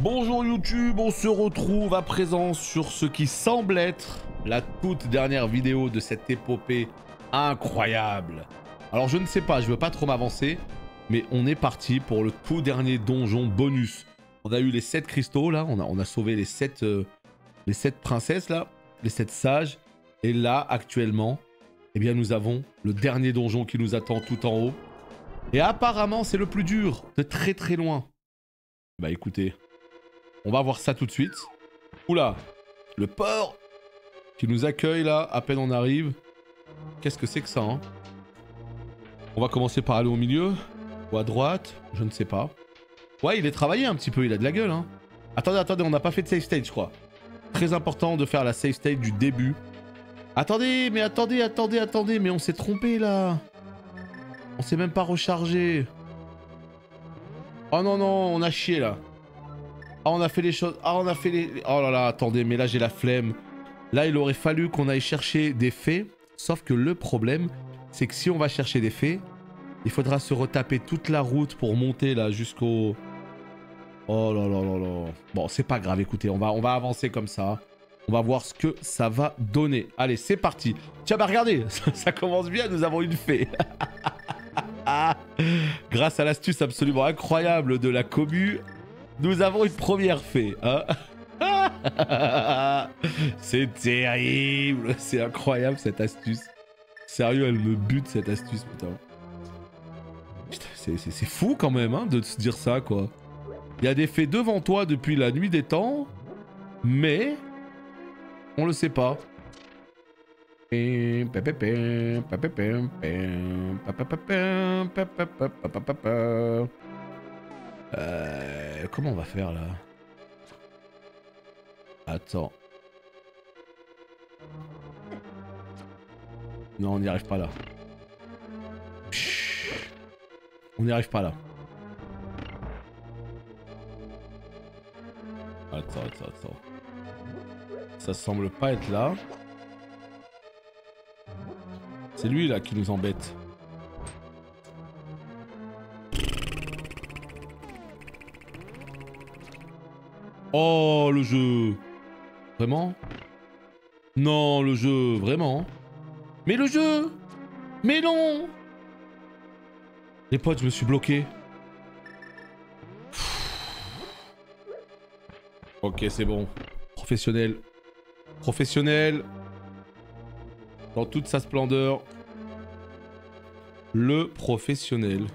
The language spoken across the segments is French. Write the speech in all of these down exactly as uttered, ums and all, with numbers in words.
Bonjour YouTube, on se retrouve à présent sur ce qui semble être la toute dernière vidéo de cette épopée incroyable. Alors je ne sais pas, je veux pas trop m'avancer, mais on est parti pour le tout dernier donjon bonus. On a eu les sept cristaux là, on a, on a sauvé les sept, euh, les sept princesses là, les sept sages. Et là actuellement, eh bien nous avons le dernier donjon qui nous attend tout en haut. Et apparemment c'est le plus dur, de très très loin. Bah écoutez... On va voir ça tout de suite. Oula, le port qui nous accueille là, à peine on arrive. Qu'est-ce que c'est que ça hein? On va commencer par aller au milieu, ou à droite, je ne sais pas. Ouais, il est travaillé un petit peu, il a de la gueule. Hein. Attendez, attendez, on n'a pas fait de save state, je crois. Très important de faire la save state du début. Attendez, mais attendez, attendez, attendez, mais on s'est trompé là. On s'est même pas rechargé. Oh non, non, on a chié là. Ah on a fait les choses, ah on a fait les... Oh là là, attendez, mais là j'ai la flemme. Là il aurait fallu qu'on aille chercher des fées, sauf que le problème, c'est que si on va chercher des fées, il faudra se retaper toute la route pour monter là jusqu'au... Oh là là là là... Bon c'est pas grave, écoutez, on va, on va avancer comme ça. On va voir ce que ça va donner. Allez, c'est parti. Tiens bah regardez, ça, ça commence bien, nous avons une fée. Grâce à l'astuce absolument incroyable de la commu, nous avons une première fée, hein. C'est terrible, c'est incroyable cette astuce. Sérieux, elle me bute cette astuce, putain. C'est fou quand même, hein, de se dire ça, quoi. Il y a des fées devant toi depuis la nuit des temps, mais on le sait pas. Euh, comment on va faire là? Attends. Non, on n'y arrive pas là. Chut. On n'y arrive pas là. Attends, attends, attends. Ça semble pas être là. C'est lui là qui nous embête. Oh le jeu. Vraiment? Non le jeu, vraiment? Mais le jeu! Mais non! Les potes, je me suis bloqué. Ok, c'est bon. Professionnel. Professionnel. Dans toute sa splendeur. Le professionnel.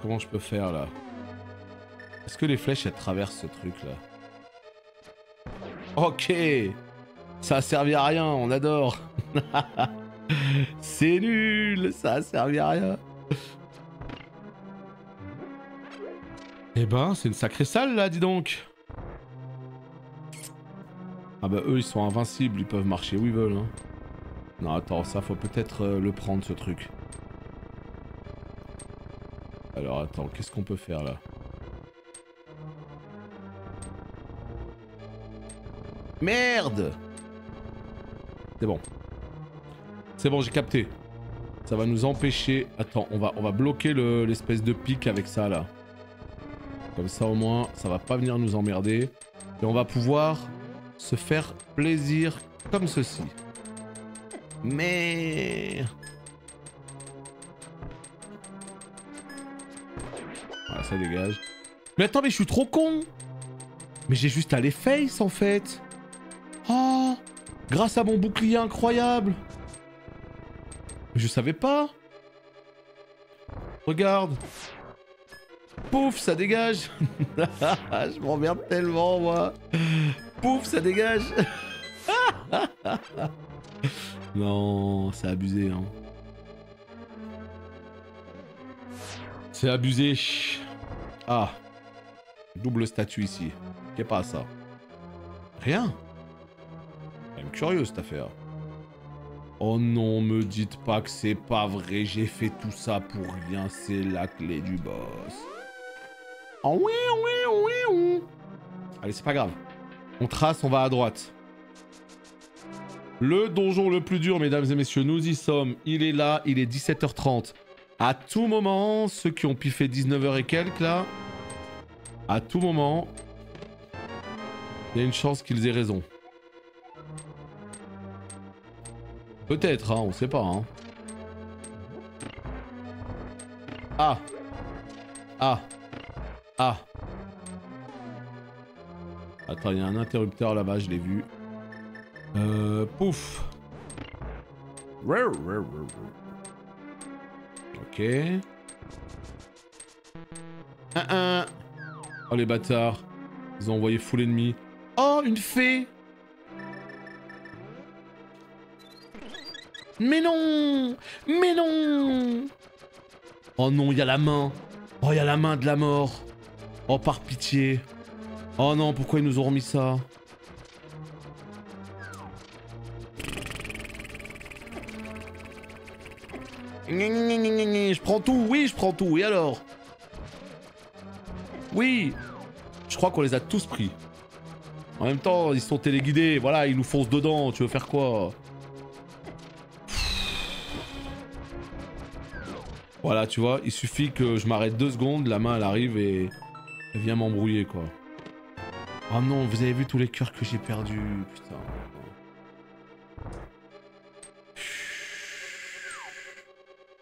Comment je peux faire là? Est-ce que les flèches elles traversent ce truc là? Ok, ça a servi à rien, on adore. C'est nul, ça a servi à rien. Eh ben c'est une sacrée salle là, dis donc. Ah bah eux ils sont invincibles, ils peuvent marcher où ils veulent hein. Non attends, ça faut peut-être euh, le prendre ce truc. Alors attends, qu'est-ce qu'on peut faire là? Merde! C'est bon. C'est bon, j'ai capté. Ça va nous empêcher... Attends, on va, on va bloquer le, l'espèce de pic avec ça là. Comme ça au moins, ça va pas venir nous emmerder. Et on va pouvoir se faire plaisir comme ceci. Mais... Ça dégage. Mais attends, mais je suis trop con. Mais j'ai juste à les face en fait. Oh, grâce à mon bouclier incroyable. Je savais pas. Regarde. Pouf, ça dégage. Je m'emmerde tellement moi. Pouf, ça dégage. Non, c'est abusé hein. C'est abusé. Ah, double statue ici. Qu'est-ce pas ça? Rien. Elle est curieuse cette affaire. Oh non, me dites pas que c'est pas vrai. J'ai fait tout ça pour rien. C'est la clé du boss. Oh oui, oui, oui, oui. Allez, c'est pas grave. On trace, on va à droite. Le donjon le plus dur, mesdames et messieurs, nous y sommes. Il est là, il est dix-sept heures trente. À tout moment, ceux qui ont piffé dix-neuf heures et quelques là, à tout moment, il y a une chance qu'ils aient raison. Peut-être, hein, on sait pas. Hein. Ah. Ah. Ah. Attends, il y a un interrupteur là-bas, je l'ai vu. Euh, pouf. Ok. Un, un. Oh les bâtards. Ils ont envoyé full ennemi. Oh, une fée. Mais non. Mais non. Oh non, il y a la main. Oh, il y a la main de la mort. Oh, par pitié. Oh non, pourquoi ils nous ont remis ça? Je prends tout, oui, je prends tout, et alors? Oui. Je crois qu'on les a tous pris. En même temps, ils sont téléguidés, voilà, ils nous foncent dedans, tu veux faire quoi? Voilà, tu vois, il suffit que je m'arrête deux secondes, la main elle arrive et elle vient m'embrouiller quoi. Oh non, vous avez vu tous les cœurs que j'ai perdus, putain.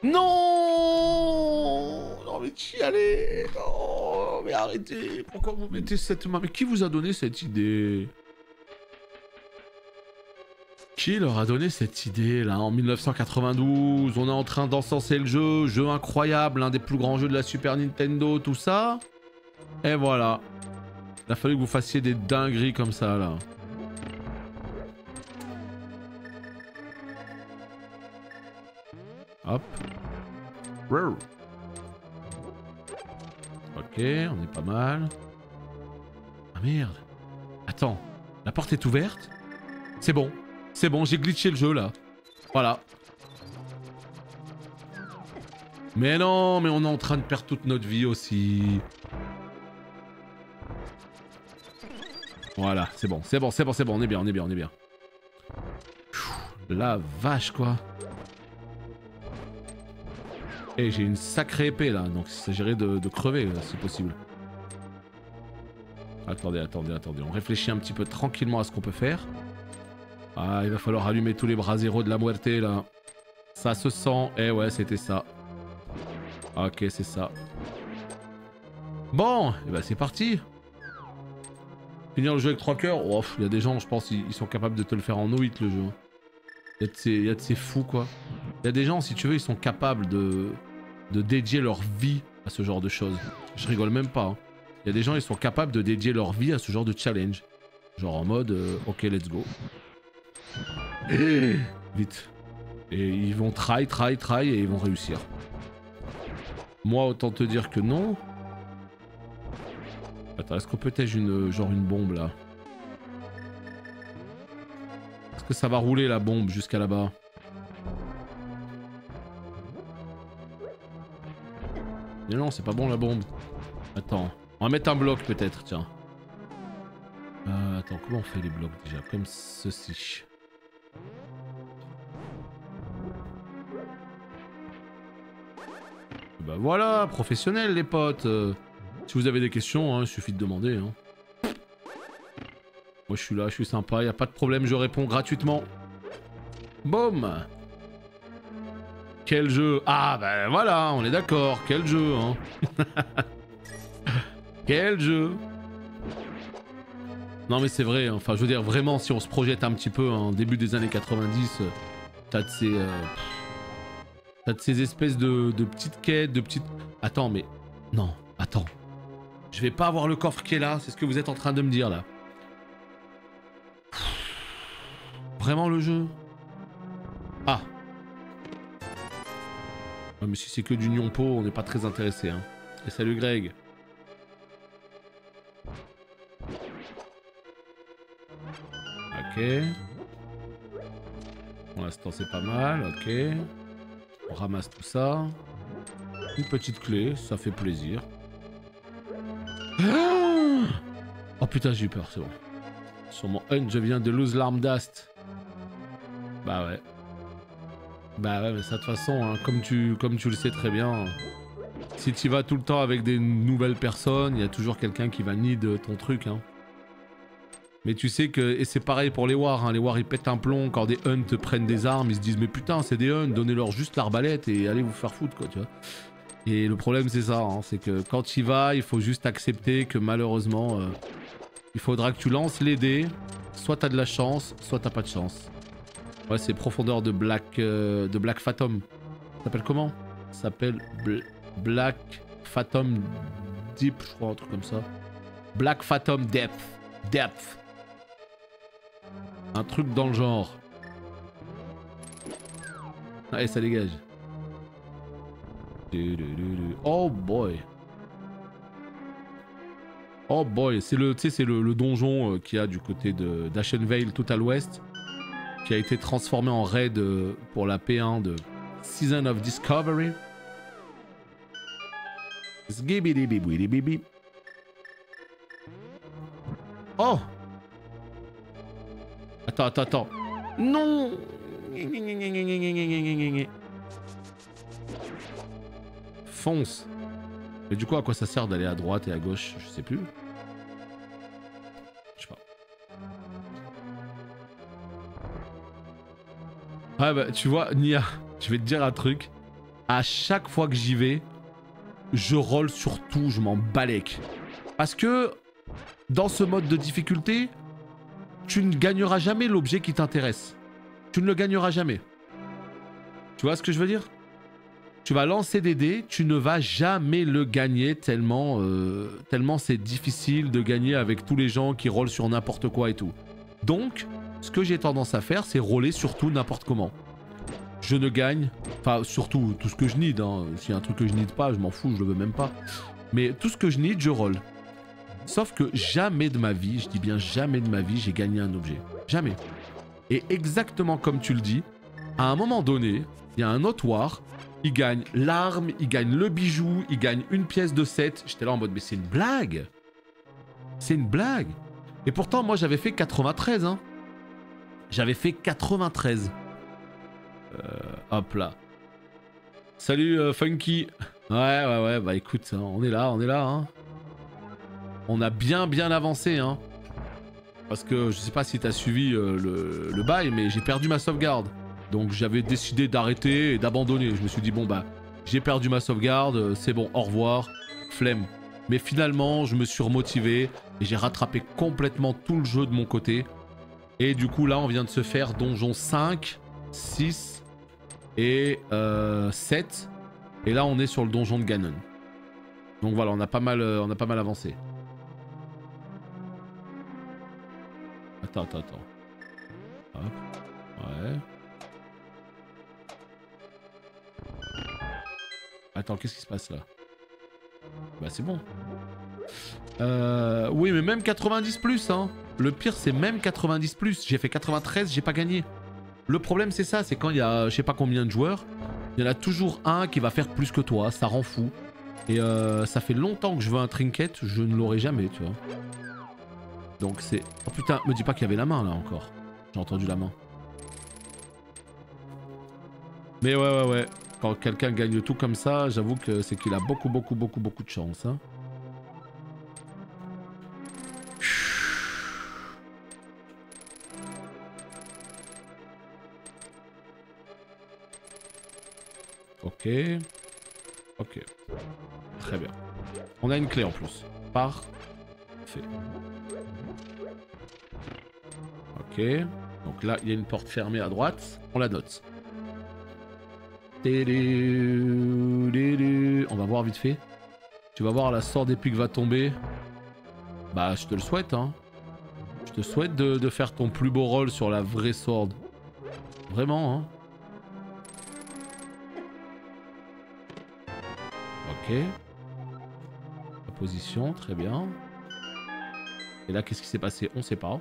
Non, non mais t'y allez, non, mais arrêtez, pourquoi vous mettez cette main? Mais qui vous a donné cette idée? Qui leur a donné cette idée là en mille neuf cent quatre-vingt-douze? On est en train d'encenser le jeu, jeu incroyable, l'un des plus grands jeux de la Super Nintendo, tout ça. Et voilà. Il a fallu que vous fassiez des dingueries comme ça là. Hop. Ok, on est pas mal. Ah merde. Attends, la porte est ouverte? C'est bon, c'est bon, j'ai glitché le jeu là. Voilà. Mais non, mais on est en train de perdre toute notre vie aussi. Voilà, c'est bon, c'est bon, c'est bon, c'est bon, on est bien, on est bien, on est bien. La vache quoi. Et j'ai une sacrée épée là, donc il s'agirait de, de crever là, si possible. Attendez, attendez, attendez, on réfléchit un petit peu tranquillement à ce qu'on peut faire. Ah, il va falloir allumer tous les braseros de la muerte là. Ça se sent, eh ouais, c'était ça. Ok, c'est ça. Bon, et bah c'est parti. Finir le jeu avec trois cœurs, oh, il y a des gens, je pense, ils sont capables de te le faire en no-hit le jeu. Il y a de ces, il y a de ces fous quoi. Il y a des gens, si tu veux, ils sont capables de, de dédier leur vie à ce genre de choses. Je rigole même pas. Hein. Il y a des gens, ils sont capables de dédier leur vie à ce genre de challenge. Genre en mode, euh, ok, let's go. Et vite. Et ils vont try, try, try et ils vont réussir. Moi, autant te dire que non. Attends, est-ce qu'on peut tèche une genre une bombe là? Est-ce que ça va rouler la bombe jusqu'à là-bas? Mais non, c'est pas bon la bombe. Attends, on va mettre un bloc peut-être, tiens. Euh, attends, comment on fait les blocs déjà? Comme ceci. Bah voilà, professionnel les potes. Euh, si vous avez des questions, hein, il suffit de demander. Hein. Moi je suis là, je suis sympa, y a pas de problème, je réponds gratuitement. Boum! Quel jeu? Ah bah voilà, on est d'accord, quel jeu hein. Quel jeu. Non mais c'est vrai, hein. Enfin je veux dire vraiment si on se projette un petit peu en hein, début des années quatre-vingt-dix, euh, t'as de ces... Euh, t'as de ces espèces de, de petites quêtes, de petites... Attends mais... Non, attends. Je vais pas avoir le coffre qui est là, c'est ce que vous êtes en train de me dire là. Vraiment le jeu? Ah. Ouais, mais si c'est que du gnon-po, on n'est pas très intéressé. Hein. Et salut Greg. Ok. Pour l'instant c'est pas mal, ok. On ramasse tout ça. Une petite clé, ça fait plaisir. Ah oh putain j'ai eu peur, c'est bon. Sur mon hunt je viens de lose l'arme d'ast. Bah ouais. Bah ouais, mais ça de toute façon, hein, comme, tu, comme tu le sais très bien, si tu vas tout le temps avec des nouvelles personnes, il y a toujours quelqu'un qui va need ton truc. Hein. Mais tu sais que, et c'est pareil pour les wars, hein, les wars ils pètent un plomb, quand des huns te prennent des armes, ils se disent mais putain c'est des huns, donnez-leur juste l'arbalète et allez vous faire foutre quoi, tu vois. Et le problème c'est ça, hein, c'est que quand tu y vas, il faut juste accepter que malheureusement, euh, il faudra que tu lances les dés, soit t'as de la chance, soit t'as pas de chance. Ouais, c'est profondeur de Black, euh, de Blackfathom. Ça s'appelle comment? Ça s'appelle Bl Blackfathom Deep, je crois, un truc comme ça. Blackfathom Depth, Depth. Un truc dans le genre. Allez, ça dégage. Oh boy. Oh boy, c'est le, c'est le, le donjon qu'il y a du côté d'Ashenvale tout à l'ouest, qui a été transformé en raid pour la P un de Season of Discovery. Oh! Attends, attends, attends. Non! Fonce. Mais du coup, à quoi ça sert d'aller à droite et à gauche? Je sais plus. Je sais pas. Ouais, bah, tu vois, Nia, je vais te dire un truc. À chaque fois que j'y vais, je roll sur tout, je m'en balèque. Parce que, dans ce mode de difficulté, tu ne gagneras jamais l'objet qui t'intéresse. Tu ne le gagneras jamais. Tu vois ce que je veux dire? Tu vas lancer des dés, tu ne vas jamais le gagner tellement, euh, tellement c'est difficile de gagner avec tous les gens qui rollent sur n'importe quoi et tout. Donc, ce que j'ai tendance à faire, c'est roller sur tout n'importe comment. Je ne gagne, enfin surtout tout ce que je need, hein. S'il y a un truc que je need pas, je m'en fous, je le veux même pas. Mais tout ce que je need, je roll. Sauf que jamais de ma vie, je dis bien jamais de ma vie, j'ai gagné un objet. Jamais. Et exactement comme tu le dis, à un moment donné, il y a un autre war, il gagne l'arme, il gagne le bijou, il gagne une pièce de sept. J'étais là en mode, mais c'est une blague. C'est une blague. Et pourtant, moi, j'avais fait quatre-vingt-treize. Hein. J'avais fait quatre-vingt-treize. Euh, hop là. Salut, euh, Funky. Ouais, ouais, ouais, bah écoute, on est là, on est là. Hein. On a bien, bien avancé. Hein. Parce que je sais pas si t'as suivi euh, le, le bail, mais j'ai perdu ma sauvegarde. Donc j'avais décidé d'arrêter et d'abandonner. Je me suis dit, bon bah, j'ai perdu ma sauvegarde, c'est bon, au revoir, flemme. Mais finalement, je me suis remotivé et j'ai rattrapé complètement tout le jeu de mon côté. Et du coup, là, on vient de se faire donjon cinq, six et sept. Et là, on est sur le donjon de Ganon. Donc voilà, on a pas mal, on a pas mal avancé. Attends, attends, attends. Hop. Ouais. Attends, qu'est-ce qui se passe là? Bah c'est bon. Euh, oui, mais même quatre-vingt-dix plus, hein. Le pire, c'est même quatre-vingt-dix plus. J'ai fait quatre-vingt-treize, j'ai pas gagné. Le problème, c'est ça, c'est quand il y a je sais pas combien de joueurs, il y en a toujours un qui va faire plus que toi, ça rend fou. Et euh, ça fait longtemps que je veux un trinket, je ne l'aurai jamais, tu vois. Donc c'est... Oh putain, me dis pas qu'il y avait la main là encore. J'ai entendu la main. Mais ouais, ouais, ouais. Quand quelqu'un gagne tout comme ça, j'avoue que c'est qu'il a beaucoup, beaucoup, beaucoup, beaucoup de chance. Hein. Ok. Ok. Très bien. On a une clé en plus. Parfait. Ok. Donc là, il y a une porte fermée à droite. On la note. On va voir vite fait. Tu vas voir la sort des pics va tomber. Bah je te le souhaite hein. Je te souhaite de, de faire ton plus beau rôle sur la vraie sword. Vraiment hein. Ok. La position, très bien. Et là qu'est-ce qui s'est passé? On sait pas.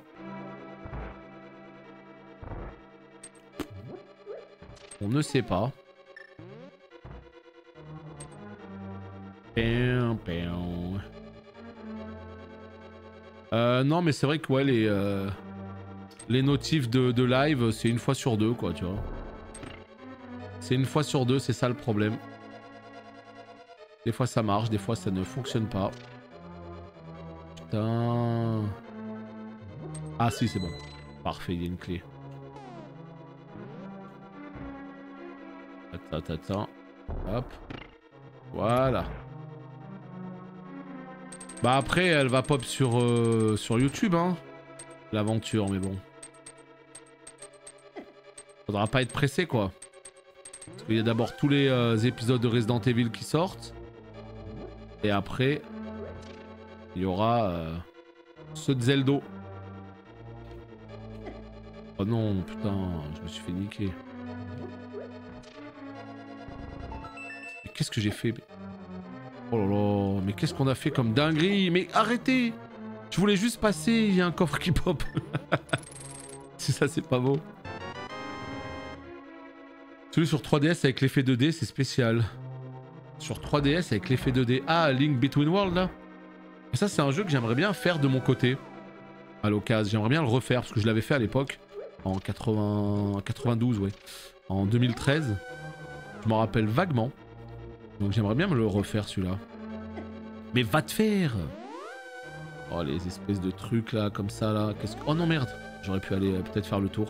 On ne sait pas. Euh, non mais c'est vrai que ouais les euh, les notifs de, de live c'est une fois sur deux quoi tu vois. C'est une fois sur deux, c'est ça le problème. Des fois ça marche, des fois ça ne fonctionne pas. Putain... Ah si, c'est bon. Parfait, il y a une clé. Attends, attends, hop. Voilà. Bah après, elle va pop sur, euh, sur YouTube, hein. L'aventure, mais bon. Faudra pas être pressé, quoi. Parce qu'il y a d'abord tous les euh, épisodes de Resident Evil qui sortent. Et après, il y aura euh, ceux de Zelda. Oh non, putain, je me suis fait niquer. Mais qu'est-ce que j'ai fait? Oh là là, mais qu'est-ce qu'on a fait comme dinguerie? Mais arrêtez! Je voulais juste passer, il y a un coffre qui pop. Si ça, c'est pas beau. Celui sur trois D S avec l'effet deux D, c'est spécial. Sur trois D S avec l'effet deux D. Ah, A Link Between Worlds là. Et ça, c'est un jeu que j'aimerais bien faire de mon côté. À l'occasion, j'aimerais bien le refaire parce que je l'avais fait à l'époque. En quatre-vingts... quatre-vingt-douze, ouais. En deux mille treize. Je m'en rappelle vaguement. Donc j'aimerais bien me le refaire celui-là. Mais va te faire! Oh, les espèces de trucs là, comme ça là. Qu'est-ce que... Oh non, merde! J'aurais pu aller euh, peut-être faire le tour.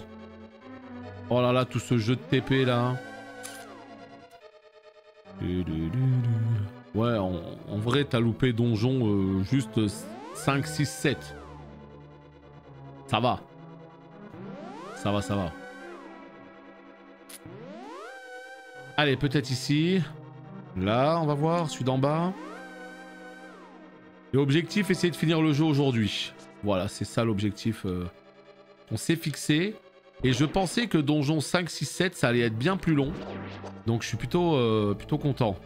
Oh là là, tout ce jeu de T P là. Ouais, en, en vrai, t'as loupé donjon euh, juste cinq, six, sept. Ça va. Ça va, ça va. Allez, peut-être ici. Là, on va voir, celui d'en bas. Et objectif, essayer de finir le jeu aujourd'hui. Voilà, c'est ça l'objectif. Euh, on s'est fixé. Et je pensais que donjon cinq, six, sept, ça allait être bien plus long. Donc je suis plutôt, euh, plutôt content.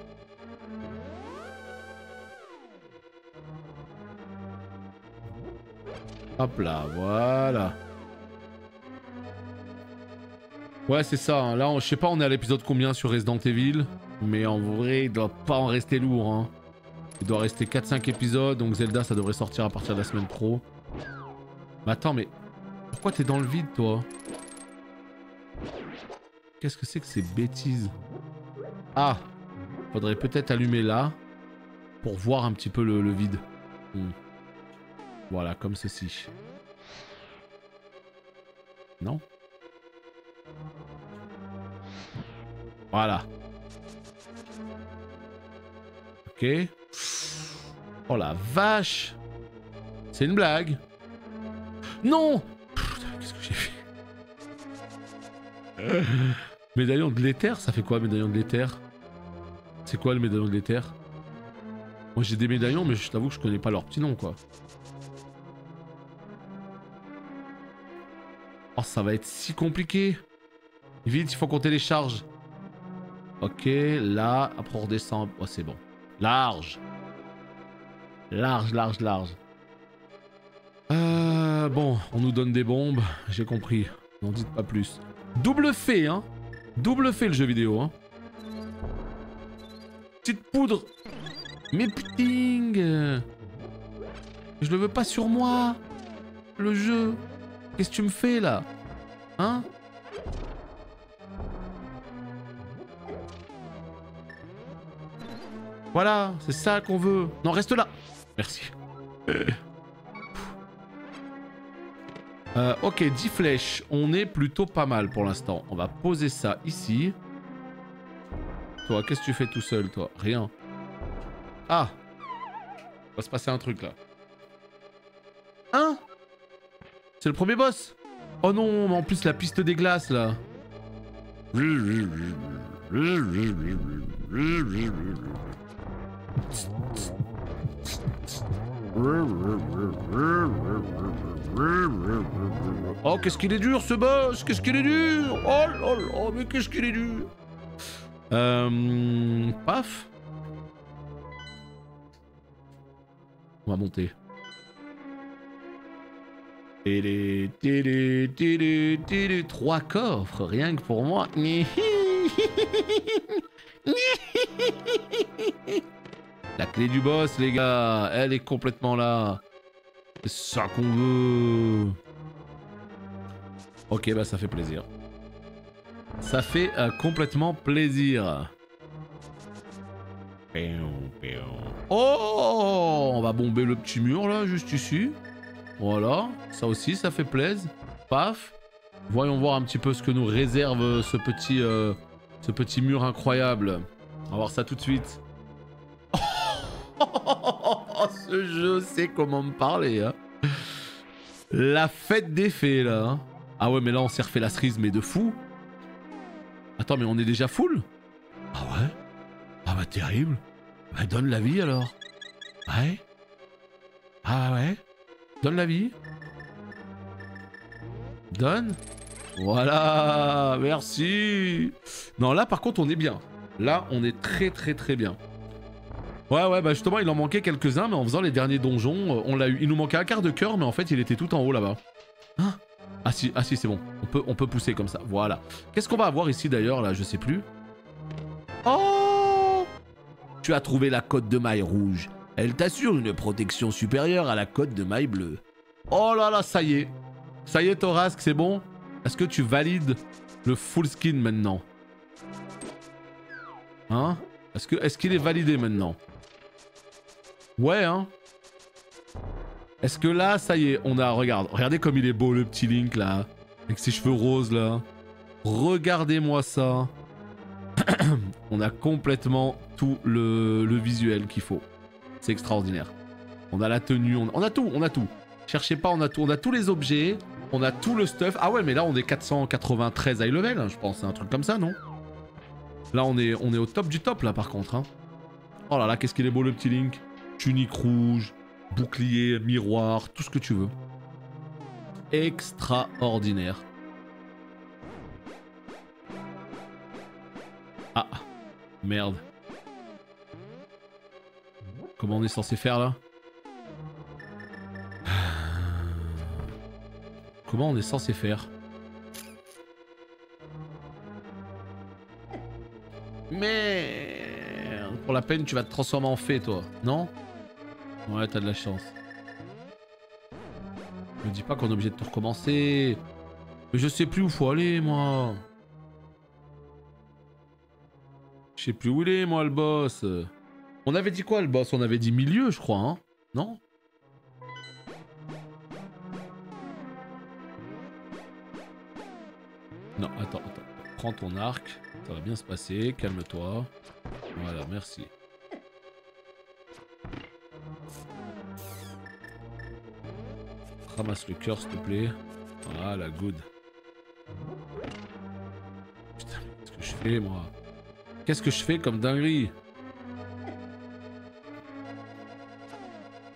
Hop là, voilà. Ouais, c'est ça. Hein. Là, on, je sais pas, on est à l'épisode combien sur Resident Evil. Mais en vrai, il doit pas en rester lourd. Hein. Il doit rester quatre cinq épisodes. Donc Zelda, ça devrait sortir à partir de la semaine pro. Mais attends, mais... Pourquoi t'es dans le vide, toi? Qu'est-ce que c'est que ces bêtises? Ah, faudrait peut-être allumer là pour voir un petit peu le, le vide. Hmm. Voilà, comme ceci. Non? Voilà. Ok. Oh la vache! C'est une blague! Non! Qu'est-ce que j'ai fait? Médaillon de l'éther, ça fait quoi médaillon de l'éther? C'est quoi le médaillon de l'éther? Moi j'ai des médaillons mais je t'avoue que je connais pas leur petit nom quoi. Oh ça va être si compliqué. Vite il faut qu'on télécharge. Ok là, après on redescend. Oh c'est bon. Large. Large, large, large. Euh, bon, on nous donne des bombes, j'ai compris, n'en dites pas plus. Double fait, hein. Double fait le jeu vidéo, hein. Petite poudre. Mais putain, je le veux pas sur moi, le jeu. Qu'est-ce que tu me fais, là? Hein? Voilà, c'est ça qu'on veut. Non, reste là. Merci. Euh. Euh, ok, dix flèches, on est plutôt pas mal pour l'instant. On va poser ça ici. Toi, qu'est-ce que tu fais tout seul, toi? Rien. Ah! Il va se passer un truc, là. Hein? C'est le premier boss? Oh non, mais en plus, la piste des glaces, là. Oh, qu'est-ce qu'il est dur ce boss! Qu'est-ce qu'il est dur! Oh là là, mais qu'est-ce qu'il est dur! Euh. Paf! On va monter. Télé, télé, télé, télé. Trois coffres, rien que pour moi. La clé du boss, les gars, elle est complètement là. C'est ça qu'on veut. Ok, bah ça fait plaisir. Ça fait euh, complètement plaisir. Oh, on va bomber le petit mur là, juste ici. Voilà, ça aussi, ça fait plaisir. Paf. Voyons voir un petit peu ce que nous réserve ce petit, euh, ce petit mur incroyable. On va voir ça tout de suite. Oh, ce jeu sait comment me parler. Hein. La fête des fées là. Ah ouais, mais là on s'est refait la cerise, mais de fou. Attends, mais on est déjà full? Ah ouais? Ah bah terrible. Bah donne la vie alors. Ouais? Ah ouais? Donne la vie. Donne. Voilà, merci. Non, là par contre on est bien. Là on est très très très bien. Ouais ouais, bah justement il en manquait quelques-uns, mais en faisant les derniers donjons, on l'a eu. Il nous manquait un quart de cœur, mais en fait il était tout en haut là-bas. Hein? Ah si, ah si c'est bon, on peut, on peut pousser comme ça, voilà. Qu'est-ce qu'on va avoir ici d'ailleurs là, je sais plus. Oh! Tu as trouvé la cote de maille rouge. Elle t'assure une protection supérieure à la cote de maille bleue. Oh là là, ça y est. Ça y est, Thorask, c'est bon. Est-ce que tu valides le full skin maintenant? Hein? Est-ce que, est-ce qu'il est validé maintenant? Ouais, hein? Est-ce que là, ça y est, on a... Regarde, regardez comme il est beau le petit Link là. Avec ses cheveux roses là. Regardez-moi ça. On a complètement tout le, le visuel qu'il faut. C'est extraordinaire. On a la tenue, on, on a tout, on a tout. Cherchez pas, on a tout, on a tous les objets, on a tout le stuff. Ah ouais, mais là on est quatre cent quatre-vingt-treize high level, hein, je pense, c'est un truc comme ça, non? Là on est, on est au top du top là par contre. Hein. Oh là là, qu'est-ce qu'il est beau le petit Link. Tunique rouge, bouclier, miroir, tout ce que tu veux. Extraordinaire. Ah, merde. Comment on est censé faire là? Comment on est censé faire? Merde. Pour la peine tu vas te transformer en fée toi, non? Ouais, t'as de la chance. Je me dis pas qu'on est obligé de tout recommencer. Mais je sais plus où faut aller moi. Je sais plus où il est moi le boss. On avait dit quoi le boss? On avait dit milieu je crois, hein? Non? Non, attends, attends. Prends ton arc, ça va bien se passer, calme-toi. Voilà, merci. Ramasse le cœur s'il te plaît. Voilà, good. Putain, qu'est-ce que je fais moi? Qu'est-ce que je fais comme dinguerie?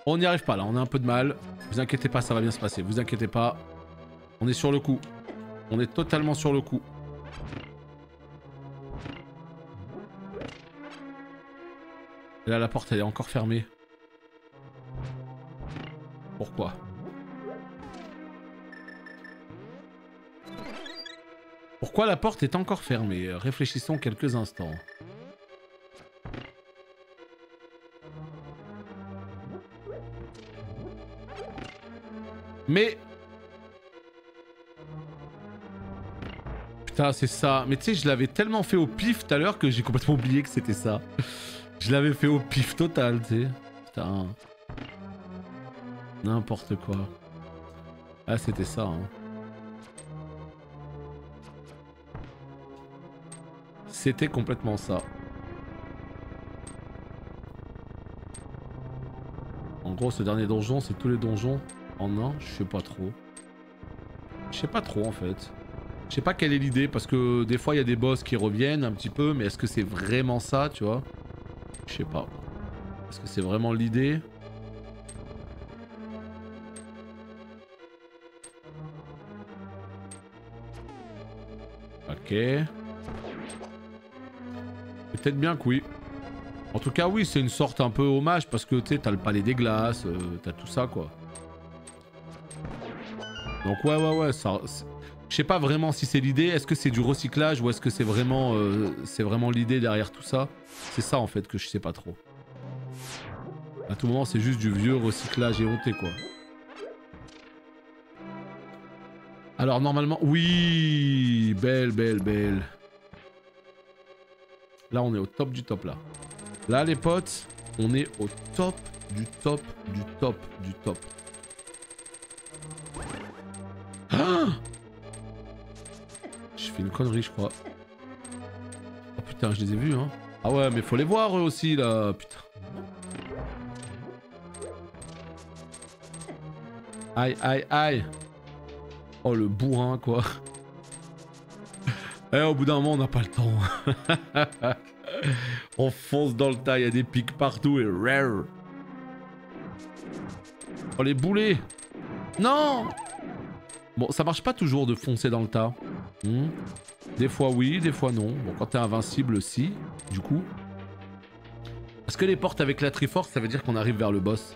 On n'y arrive pas là, on a un peu de mal. Vous inquiétez pas, ça va bien se passer, vous inquiétez pas. On est sur le coup. On est totalement sur le coup. Et là la porte elle est encore fermée. Pourquoi? Pourquoi la porte est encore fermée? Réfléchissons quelques instants. Mais... Putain, c'est ça. Mais tu sais, je l'avais tellement fait au pif tout à l'heure que j'ai complètement oublié que c'était ça. Je l'avais fait au pif total, tu sais. Putain. N'importe quoi. Ah, c'était ça, hein. C'était complètement ça. En gros, ce dernier donjon, c'est tous les donjons. En un, je sais pas trop. Je sais pas trop en fait. Je sais pas quelle est l'idée parce que des fois il y a des boss qui reviennent un petit peu, mais est-ce que c'est vraiment ça, tu vois? Je sais pas. Est-ce que c'est vraiment l'idée? Ok. Peut-être bien que oui. En tout cas oui, c'est une sorte un peu hommage parce que tu sais, t'as le palais des glaces, euh, t'as tout ça quoi. Donc ouais ouais ouais, ça, je sais pas vraiment si c'est l'idée, est-ce que c'est du recyclage ou est-ce que c'est vraiment, euh, c'est vraiment l'idée derrière tout ça? C'est ça en fait que je sais pas trop. À tout moment c'est juste du vieux recyclage éhonté quoi. Alors normalement... Oui, belle, belle, belle. Là, on est au top du top, là. Là, les potes, on est au top du top du top du top. Ah, j'ai fait une connerie, je crois. Oh putain, je les ai vus, hein. Ah ouais, mais faut les voir, eux aussi, là, putain. Aïe, aïe, aïe. Oh, le bourrin, quoi. Eh, au bout d'un moment, on n'a pas le temps. On fonce dans le tas, il y a des pics partout et rare. Oh, les boulets. Non. Bon, ça marche pas toujours de foncer dans le tas. Hmm. Des fois oui, des fois non. Bon, quand t'es invincible, si, du coup. Parce que les portes avec la Triforce, ça veut dire qu'on arrive vers le boss.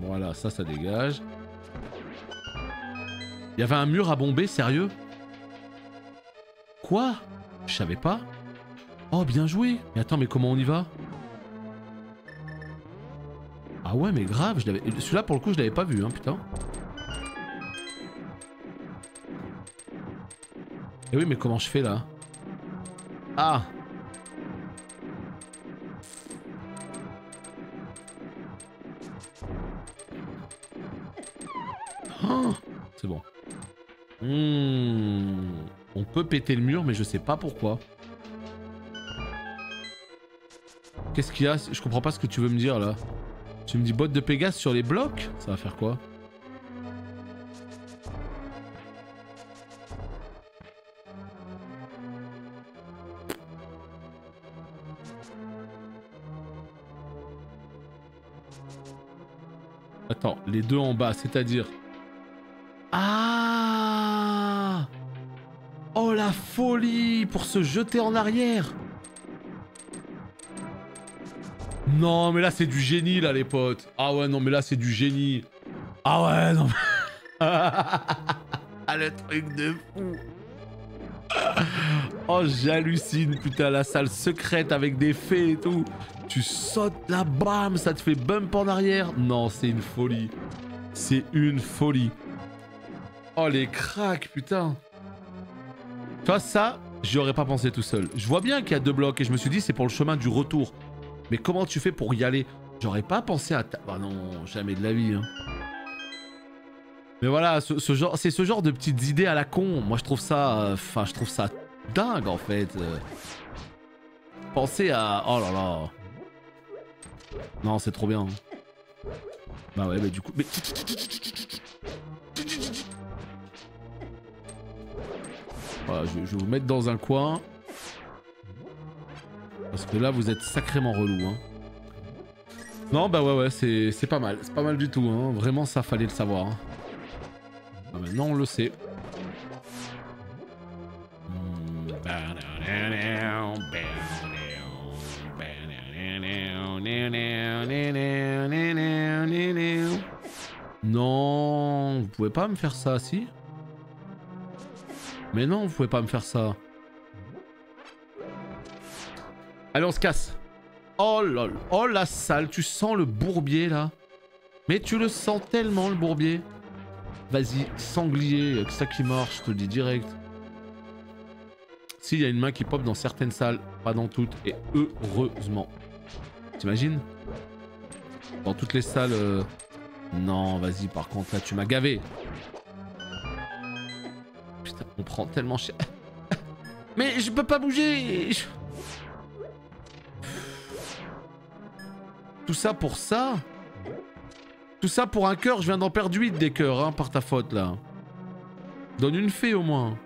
Voilà, ça, ça dégage. Il y avait un mur à bomber, sérieux? Quoi? Je savais pas. Oh, bien joué. Mais attends, mais comment on y va? Ah ouais, mais grave, celui-là, pour le coup, je l'avais pas vu, hein, putain. Et oui, mais comment je fais, là? Ah! Oh, c'est bon. Mmh. On peut péter le mur, mais je sais pas pourquoi. Qu'est-ce qu'il y a? Je comprends pas ce que tu veux me dire, là. Tu me dis botte de Pégase sur les blocs? Ça va faire quoi? Attends, les deux en bas, c'est-à-dire... Ah! Oh la folie! Pour se jeter en arrière! Non mais là c'est du génie là les potes! Ah ouais non mais là c'est du génie! Ah ouais non mais... Ah le truc de fou! Oh j'hallucine putain, la salle secrète avec des fées et tout! Tu sautes là, bam! Ça te fait bump en arrière! Non c'est une folie! C'est une folie! Oh les cracks, putain. Toi ça, j'y aurais pas pensé tout seul. Je vois bien qu'il y a deux blocs et je me suis dit c'est pour le chemin du retour. Mais comment tu fais pour y aller? J'aurais pas pensé à ta... Bah non, jamais de la vie. Hein. Mais voilà, ce, ce genre, c'est ce genre de petites idées à la con. Moi je trouve ça... Enfin euh, je trouve ça dingue en fait. Euh... Pensez à... Oh là là. Non c'est trop bien. Bah ouais mais du coup... Mais... Voilà, je, je vais vous mettre dans un coin. Parce que là, vous êtes sacrément relou. Hein. Non, bah ouais, ouais, c'est pas mal. C'est pas mal du tout. Hein. Vraiment, ça fallait le savoir. Hein. Ah, maintenant, on le sait. Non, vous pouvez pas me faire ça, si ? Mais non, vous pouvez pas me faire ça. Allez, on se casse. Oh lol. Oh la salle, tu sens le bourbier là. Mais tu le sens tellement le bourbier. Vas-y, sanglier, que ça qui marche, je te le dis direct. S'il y a une main qui pop dans certaines salles, pas dans toutes, et heureusement. T'imagines? Dans toutes les salles... Euh... Non, vas-y, par contre là, tu m'as gavé. Putain, on prend tellement cher. Mais je peux pas bouger. Je... Tout ça pour ça. Tout ça pour un cœur. Je viens d'en perdre huit des cœurs, hein, par ta faute, là. Donne une fée, au moins.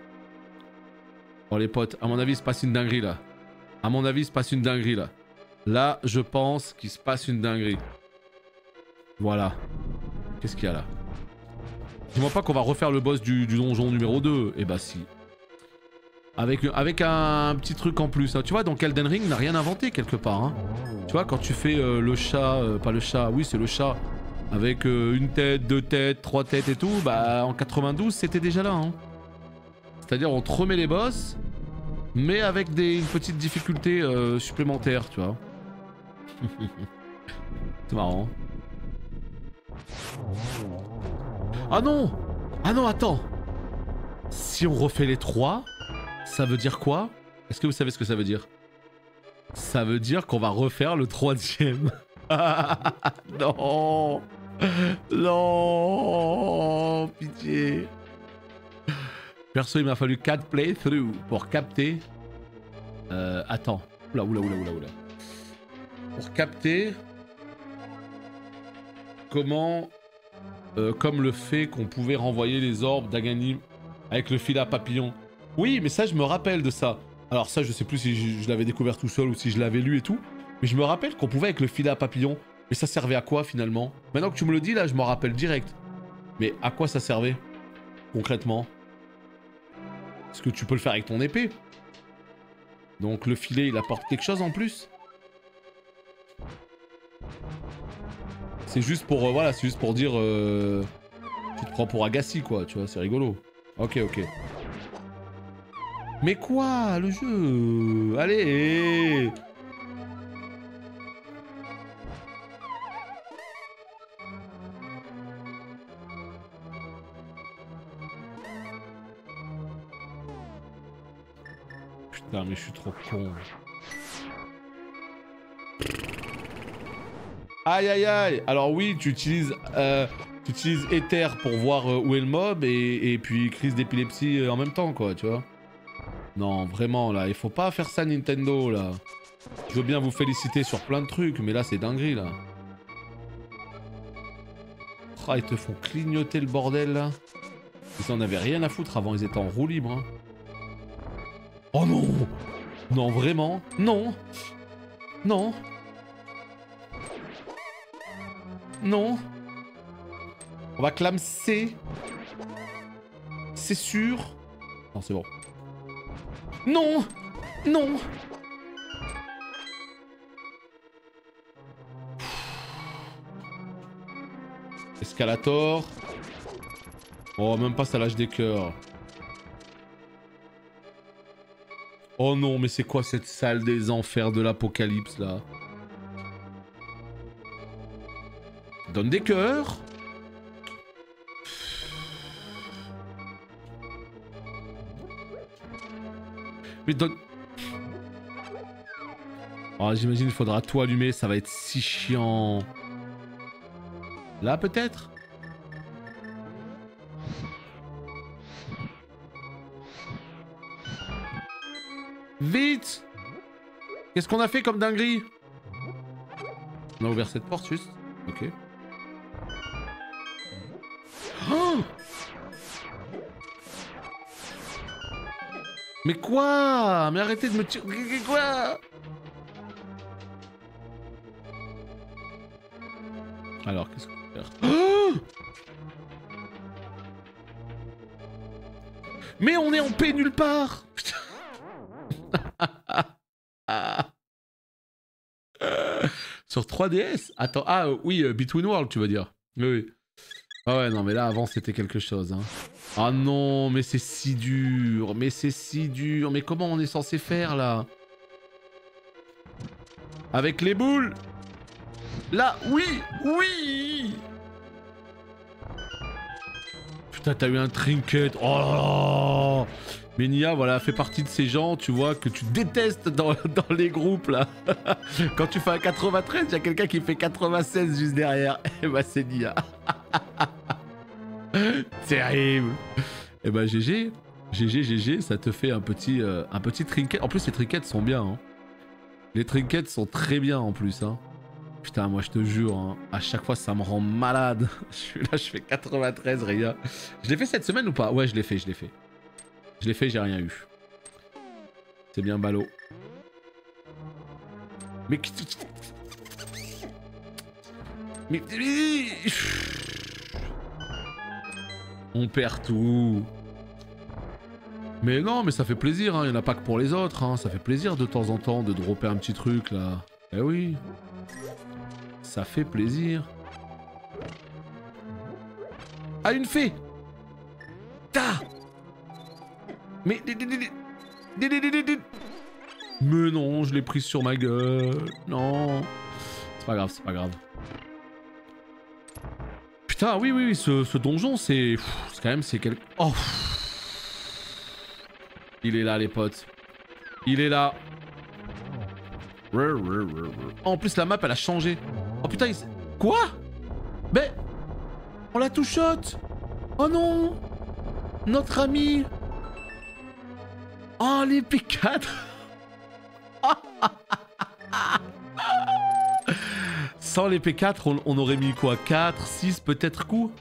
Oh, les potes, à mon avis, il se passe une dinguerie, là. À mon avis, il se passe une dinguerie, là. Là, je pense qu'il se passe une dinguerie. Voilà. Qu'est-ce qu'il y a, là? Dis-moi pas qu'on va refaire le boss du, du donjon numéro deux. Eh bah si. Avec, avec un, un petit truc en plus. Hein. Tu vois, donc Elden Ring n'a rien inventé quelque part. Hein. Tu vois, quand tu fais euh, le chat... Euh, pas le chat, oui c'est le chat. Avec euh, une tête, deux têtes, trois têtes et tout. Bah en quatre-vingt-douze c'était déjà là. Hein. C'est-à-dire on te remet les boss. Mais avec des, une petite difficulté euh, supplémentaire, tu vois. C'est marrant. Ah non! Ah non, attends! Si on refait les trois, ça veut dire quoi? Est-ce que vous savez ce que ça veut dire? Ça veut dire qu'on va refaire le troisième. Non! Non! Pitié! Perso, il m'a fallu quatre playthroughs pour capter... Euh, attends. Oula, oula, oula, oula, oula. Pour capter... Comment... Euh, comme le fait qu'on pouvait renvoyer les orbes d'Aganim avec le fil à papillon. Oui, mais ça, je me rappelle de ça. Alors ça, je sais plus si je, je l'avais découvert tout seul ou si je l'avais lu et tout. Mais je me rappelle qu'on pouvait avec le fil à papillon. Mais ça servait à quoi, finalement? Maintenant que tu me le dis, là, je m'en rappelle direct. Mais à quoi ça servait, concrètement? Parce que tu peux le faire avec ton épée. Donc le filet, il apporte quelque chose en plus. C'est juste pour, euh, voilà, c'est juste pour dire... Euh, tu te prends pour Agassi, quoi, tu vois, c'est rigolo. Ok, ok. Mais quoi, le jeu? Allez! Putain, mais je suis trop con. Aïe aïe aïe. Alors oui, tu utilises, euh, tu utilises Ether pour voir euh, où est le mob et, et puis crise d'épilepsie euh, en même temps, quoi, tu vois. Non, vraiment, là, il faut pas faire ça, Nintendo, là. Je veux bien vous féliciter sur plein de trucs, mais là, c'est dinguerie, là. Oh, ils te font clignoter le bordel, là. Ils en avaient rien à foutre avant, ils étaient en roue libre, hein. Oh non! Non, vraiment? Non! Non! Non! On va clamser! C'est sûr! Non, c'est bon. Non! Non! Escalator. Oh, même pas ça lâche des cœurs. Oh non, mais c'est quoi cette salle des enfers de l'apocalypse, là? Donne des cœurs. Mais donne... Oh, j'imagine il faudra tout allumer, ça va être si chiant. Là, peut-être? Vite! Qu'est-ce qu'on a fait comme dinguerie? On a ouvert cette porte juste. Ok. Oh! Mais quoi? Mais arrêtez de me tirer. Quoi? Alors, qu'est-ce qu'on peut faire? Oh! Mais on est en paix nulle part! Putain! Sur trois D S? Attends, ah oui, euh, Between Worlds, tu veux dire. Oui, oui. Ah ouais, non, mais là, avant, c'était quelque chose, hein. Ah non, mais c'est si dur, mais c'est si dur. Mais comment on est censé faire, là? Avec les boules? Là, oui, oui. Putain, t'as eu un trinket. Oh là là. Mais Nia, voilà, fait partie de ces gens, tu vois, que tu détestes dans, dans les groupes, là. Quand tu fais un quatre-vingt-treize, il y a quelqu'un qui fait quatre-vingt-seize juste derrière. Eh bah, ben, c'est Nia. Terrible. Eh bah, ben, G G. G G, G G, ça te fait un petit, euh, un petit trinket. En plus, les trinkets sont bien, hein. Les trinkets sont très bien, en plus, hein. Putain, moi, je te jure, hein, à chaque fois, ça me rend malade. Je suis là, je fais quatre-vingt-treize, Ria. Je l'ai fait cette semaine ou pas? Ouais, je l'ai fait, je l'ai fait. Je l'ai fait, j'ai rien eu. C'est bien ballot. Mais... Mais... On perd tout. Mais non, mais ça fait plaisir, hein. Il n'y en a pas que pour les autres, hein. Ça fait plaisir de temps en temps de dropper un petit truc, là. Eh oui. Ça fait plaisir. Ah, une fée! Ta! Mais... Mais non, je l'ai prise sur ma gueule. Non. C'est pas grave, c'est pas grave. Putain, oui, oui, oui, ce, ce donjon, c'est... C'est quand même, c'est quel... Oh. Il est là, les potes. Il est là. En plus, la map, elle a changé. Oh putain, il... Quoi? Mais... On la touche shot. Oh non. Notre ami. Oh, les P quatre. Sans les P quatre, on, on aurait mis quoi, quatre, six peut-être coups.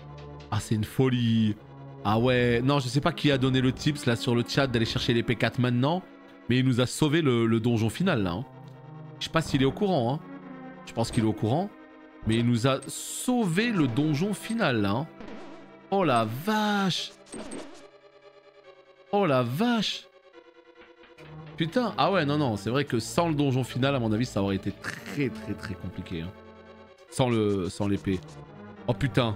Ah, c'est une folie. Ah ouais, non, je sais pas qui a donné le tips là sur le chat d'aller chercher les P quatre maintenant, mais il nous a sauvé le, le donjon final là. Hein. Je sais pas s'il est au courant, hein. Je pense qu'il est au courant, mais il nous a sauvé le donjon final là. Hein. Oh la vache. Oh la vache. Putain, ah ouais, non, non, c'est vrai que sans le donjon final, à mon avis, ça aurait été très, très, très compliqué. Hein. Sans le, sans l'épée. Oh putain.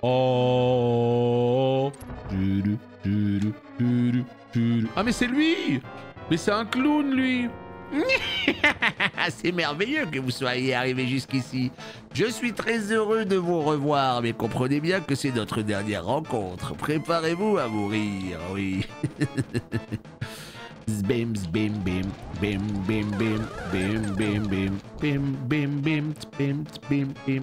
Oh. Ah mais c'est lui. Mais c'est un clown, lui. C'est merveilleux que vous soyez arrivés jusqu'ici. Je suis très heureux de vous revoir, mais comprenez bien que c'est notre dernière rencontre. Préparez-vous à mourir, oui. Bim, bim, bim, bim, bim, bim, bim, bim, bim, bim, bim, bim, bim, bim, bim.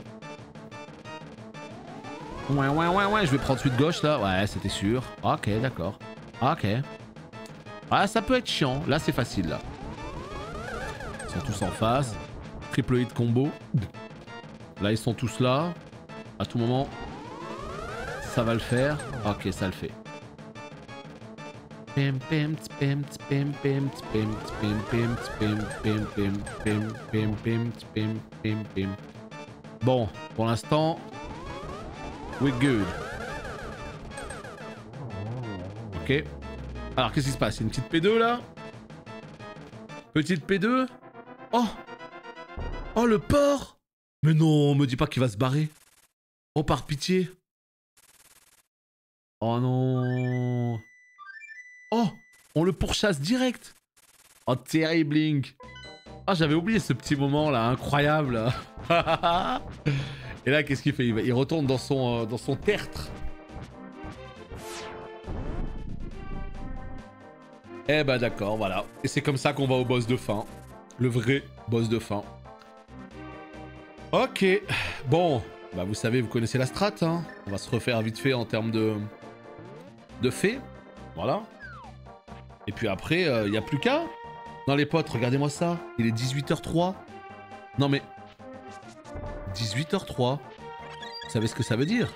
Ouais, ouais, ouais, ouais, je vais prendre celui de gauche là. Ouais, c'était sûr. Ok, d'accord. Ok. Ah, ça peut être chiant. Là, c'est facile là. Ils sont tous en face. Triple hit combo. Là, ils sont tous là. À tout moment, ça va le faire. Ok, ça le fait. Pim pim pim pim pim pim pim pim pim pim pim pim pim pim pim pim pim. Bon, pour l'instant, we're good. Ok. Alors, qu'est-ce qui se passe? Il y a une petite P deux là. Petite P deux. Oh. Oh, le porc. Mais non, on me dit pas qu'il va se barrer. Oh, par pitié. Oh non. Oh, on le pourchasse direct. Oh, terrible, Link. Ah, j'avais oublié ce petit moment là, incroyable. Et là, qu'est-ce qu'il fait? Il retourne dans son, euh, dans son tertre. Eh bah d'accord, voilà. Et c'est comme ça qu'on va au boss de fin. Le vrai boss de fin. Ok. Bon, bah vous savez, vous connaissez la strat, hein. On va se refaire vite fait en termes de... de fait. Voilà. Et puis après, il euh, n'y a plus qu'à. Non les potes, regardez-moi ça. Il est dix-huit heures zéro trois. Non mais... dix-huit heures zéro trois. Vous savez ce que ça veut dire?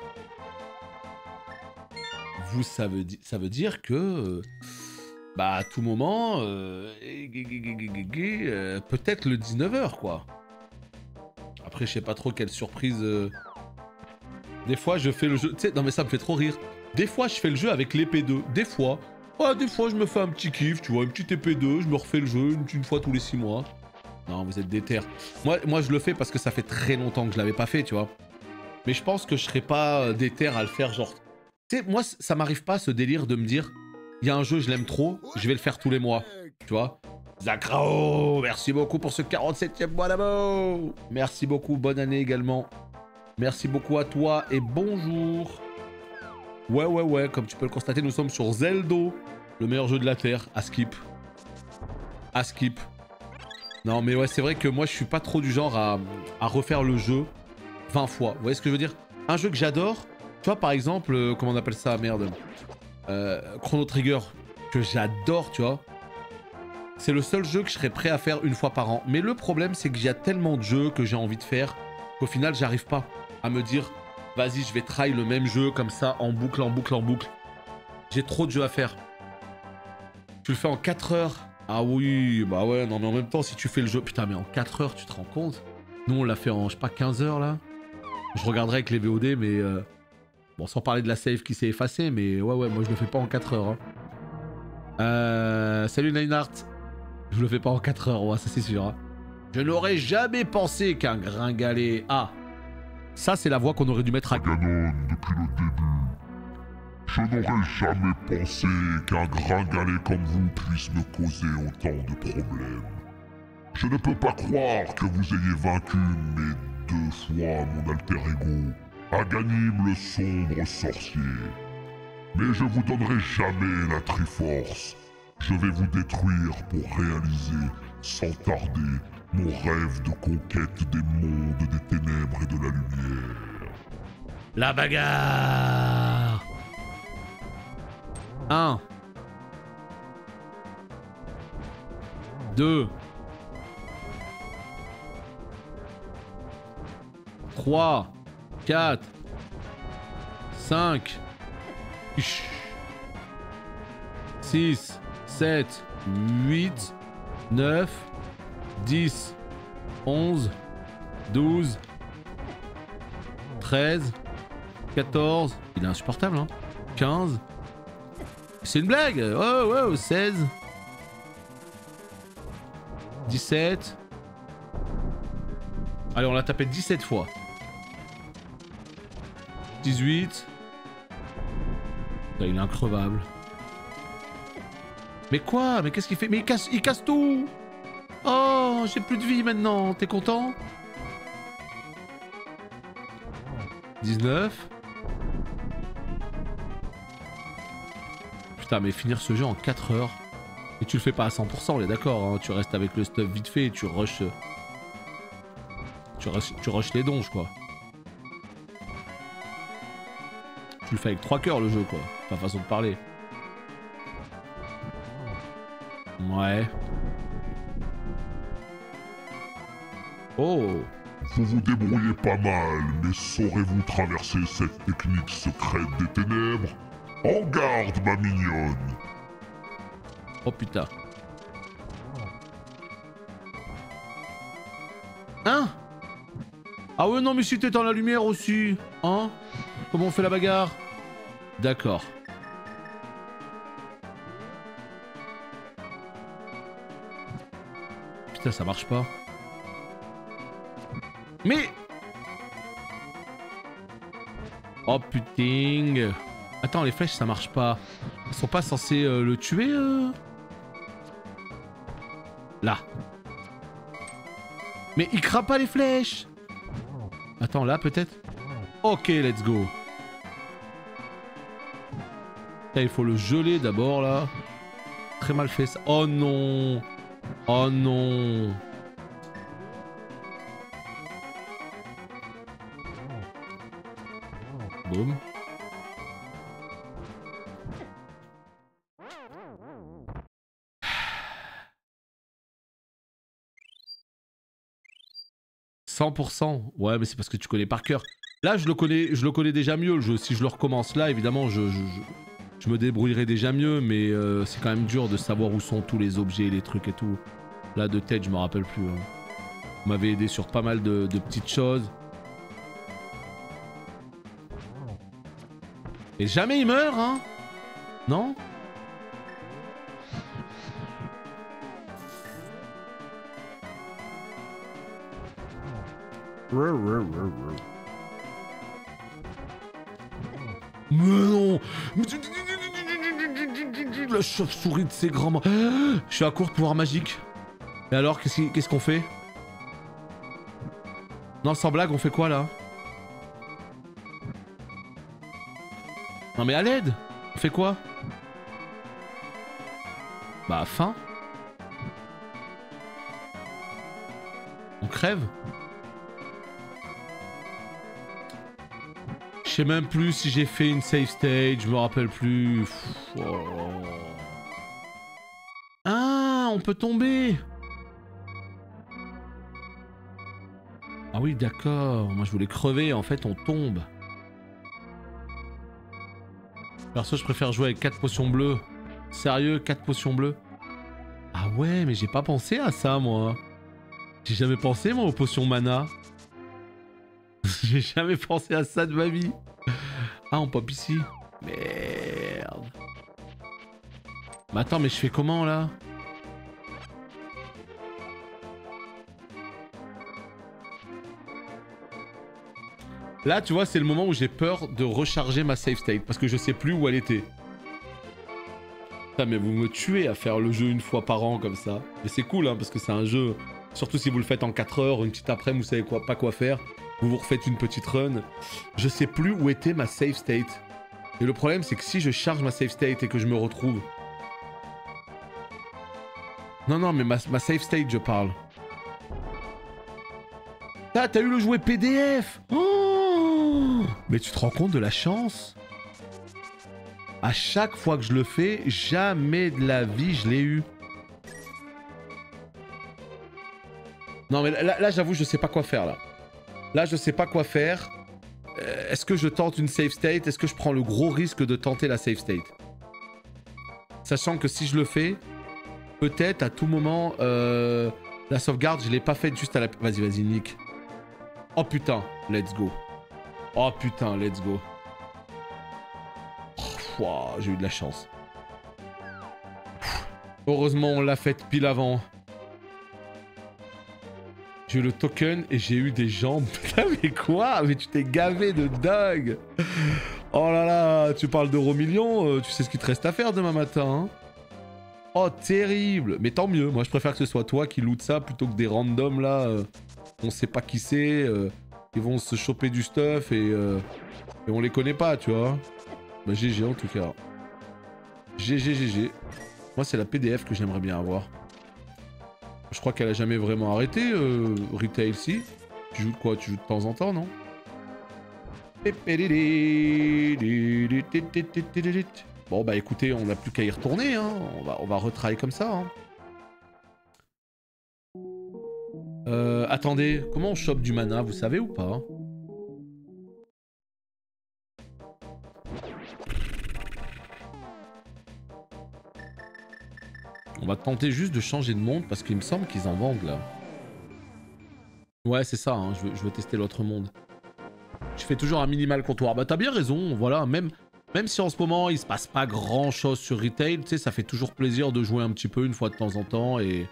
Vous, ça veut, di ça veut dire que... Bah à tout moment, euh, euh, peut-être le dix-neuf heures quoi. Après je sais pas trop quelle surprise. Euh... Des fois je fais le jeu, tu sais, non mais ça me fait trop rire. Des fois je fais le jeu avec l'épée deux, des fois, oh, des fois je me fais un petit kiff, tu vois, une petite épée deux, je me refais le jeu une, une fois tous les six mois. Non vous êtes déter. Moi, moi je le fais parce que ça fait très longtemps que je l'avais pas fait, tu vois. Mais je pense que je serais pas déter à le faire genre. Tu sais, moi ça m'arrive pas ce délire de me dire... Il y a un jeu, je l'aime trop, je vais le faire tous les mois, tu vois. Zacrao, merci beaucoup pour ce quarante-septième mois d'abord. Merci beaucoup, bonne année également. Merci beaucoup à toi et bonjour. Ouais, ouais, ouais, comme tu peux le constater, nous sommes sur Zelda, le meilleur jeu de la Terre, à skip. À skip. Non, mais ouais, c'est vrai que moi, je suis pas trop du genre à, à refaire le jeu vingt fois. Vous voyez ce que je veux dire? Un jeu que j'adore, tu vois, par exemple, euh, comment on appelle ça, merde. Euh, Chrono Trigger, que j'adore, tu vois. C'est le seul jeu que je serais prêt à faire une fois par an. Mais le problème, c'est qu'il y a tellement de jeux que j'ai envie de faire qu'au final, j'arrive pas à me dire vas-y, je vais try le même jeu comme ça, en boucle, en boucle, en boucle. J'ai trop de jeux à faire. Tu le fais en quatre heures. Ah oui, bah ouais, non mais en même temps, si tu fais le jeu... Putain, mais en quatre heures, tu te rends compte? Nous, on l'a fait en, je sais pas, quinze heures, là. Je regarderai avec les V O D, mais... Euh... Bon, sans parler de la save qui s'est effacée, mais ouais, ouais, moi je le fais pas en quatre heures. Hein. Euh, salut Nainart. Je le fais pas en quatre heures, ouais, ça c'est sûr. Hein. Je n'aurais jamais pensé qu'un gringalet... Ah, ça c'est la voix qu'on aurait dû mettre à Ganon depuis le début. Je n'aurais jamais pensé qu'un gringalet comme vous puisse me causer autant de problèmes. Je ne peux pas croire que vous ayez vaincu mes deux fois mon alter ego, Aghanim le sombre sorcier. Mais je vous donnerai jamais la Triforce. Je vais vous détruire pour réaliser, sans tarder, mon rêve de conquête des mondes, des ténèbres et de la lumière. La bagarre un, deux, trois, quatre, cinq, six, sept, huit, neuf, dix, onze, douze, treize, quatorze, il est insupportable hein, quinze, c'est une blague, oh ouais, oh, seize, dix-sept, allez on l'a tapé dix-sept fois, dix-huit, il est increvable. Mais quoi? Mais qu'est-ce qu'il fait? Mais il casse, il casse tout! Oh, j'ai plus de vie maintenant, t'es content? dix-neuf. Putain, mais finir ce jeu en quatre heures. Et tu le fais pas à cent pour cent, on est d'accord, hein, tu restes avec le stuff vite fait et tu rushes. Tu rushes, tu rushes les donges, quoi. Tu le fais avec trois cœurs le jeu, quoi. Ta façon de parler. Ouais. Oh. Vous vous débrouillez pas mal, mais saurez-vous traverser cette technique secrète des ténèbres? En garde, ma mignonne. Oh putain. Hein? Ah ouais non mais si t'es dans la lumière aussi, hein? Comment on fait la bagarre? D'accord. Putain ça marche pas. Mais... Oh putain... Attends, les flèches ça marche pas. Elles sont pas censées euh, le tuer euh... Là. Mais il craint pas les flèches. Attends, là peut-être. Ok, let's go. Là, il faut le geler d'abord là. Très mal fait ça. Oh non. Oh non. Boum. cent pour cent. Ouais, mais c'est parce que tu connais par cœur. Là, je le connais, je le connais déjà mieux le jeu. Si je le recommence là, évidemment, je, je, je, je me débrouillerai déjà mieux, mais euh, c'est quand même dur de savoir où sont tous les objets, les trucs et tout. Là, de tête, je me rappelle plus. Hein. Vous m'avez aidé sur pas mal de, de petites choses. Et jamais il meurt, hein? Non? Mais non! La chauve-souris de ses grands mains. Je suis à court de pouvoir magique. Et alors, qu'est-ce qu'on fait? Non, sans blague, on fait quoi là? Non mais à l'aide, on fait quoi? Bah fin. On crève. Je sais même plus si j'ai fait une save stage, je me rappelle plus. Ah, on peut tomber. Ah oui d'accord, moi je voulais crever, en fait on tombe. Perso, je préfère jouer avec quatre potions bleues. Sérieux, quatre potions bleues? Ah ouais, mais j'ai pas pensé à ça, moi. J'ai jamais pensé, moi, aux potions mana. J'ai jamais pensé à ça de ma vie. Ah, on pop ici. Merde. Mais attends, mais je fais comment, là? Là, tu vois, c'est le moment où j'ai peur de recharger ma save state, parce que je sais plus où elle était. Putain, mais vous me tuez à faire le jeu une fois par an comme ça. Mais c'est cool, hein, parce que c'est un jeu Surtout si vous le faites en quatre heures, une petite après-midi, vous savez quoi, pas quoi faire. Vous vous refaites une petite run. Je sais plus où était ma save state. Et le problème, c'est que si je charge ma save state et que je me retrouve... Non, non, mais ma, ma save state, je parle. Ah, t'as eu le jouet P D F. Oh, mais tu te rends compte de la chance? À chaque fois que je le fais, jamais de la vie je l'ai eu. Non, mais là, là j'avoue, je sais pas quoi faire, là. Là, je sais pas quoi faire. Euh, Est-ce que je tente une save state? Est-ce que je prends le gros risque de tenter la save state? Sachant que si je le fais... Peut-être à tout moment, euh, la sauvegarde, je l'ai pas faite juste à la... Vas-y, vas-y, Nick. Oh putain, let's go. Oh putain, let's go. Wow, j'ai eu de la chance. Pff, heureusement, on l'a faite pile avant. J'ai eu le token et j'ai eu des jambes. Putain, mais quoi? Mais tu t'es gavé de dingue. Oh là là, tu parles d'euros millions, euh, tu sais ce qu'il te reste à faire demain matin, hein. Oh, terrible! Mais tant mieux, moi je préfère que ce soit toi qui loot ça plutôt que des randoms là. Euh, on sait pas qui c'est, euh, ils vont se choper du stuff et, euh, et on les connaît pas, tu vois. Bah G G en tout cas. G G, G G. Moi c'est la P D F que j'aimerais bien avoir. Je crois qu'elle a jamais vraiment arrêté, euh, Retail, si. Tu joues de quoi? Tu joues de temps en temps, non? Bon bah écoutez, on n'a plus qu'à y retourner, hein. on va, on va retravailler comme ça. Hein. Euh, attendez, comment on chope du mana, vous savez ou pas? On va tenter juste de changer de monde parce qu'il me semble qu'ils en vendent là. Ouais c'est ça, hein. je, veux, je veux tester l'autre monde. Je fais toujours un minimal comptoir, bah t'as bien raison, voilà, même... Même si en ce moment il se passe pas grand chose sur retail, tu sais, ça fait toujours plaisir de jouer un petit peu une fois de temps en temps et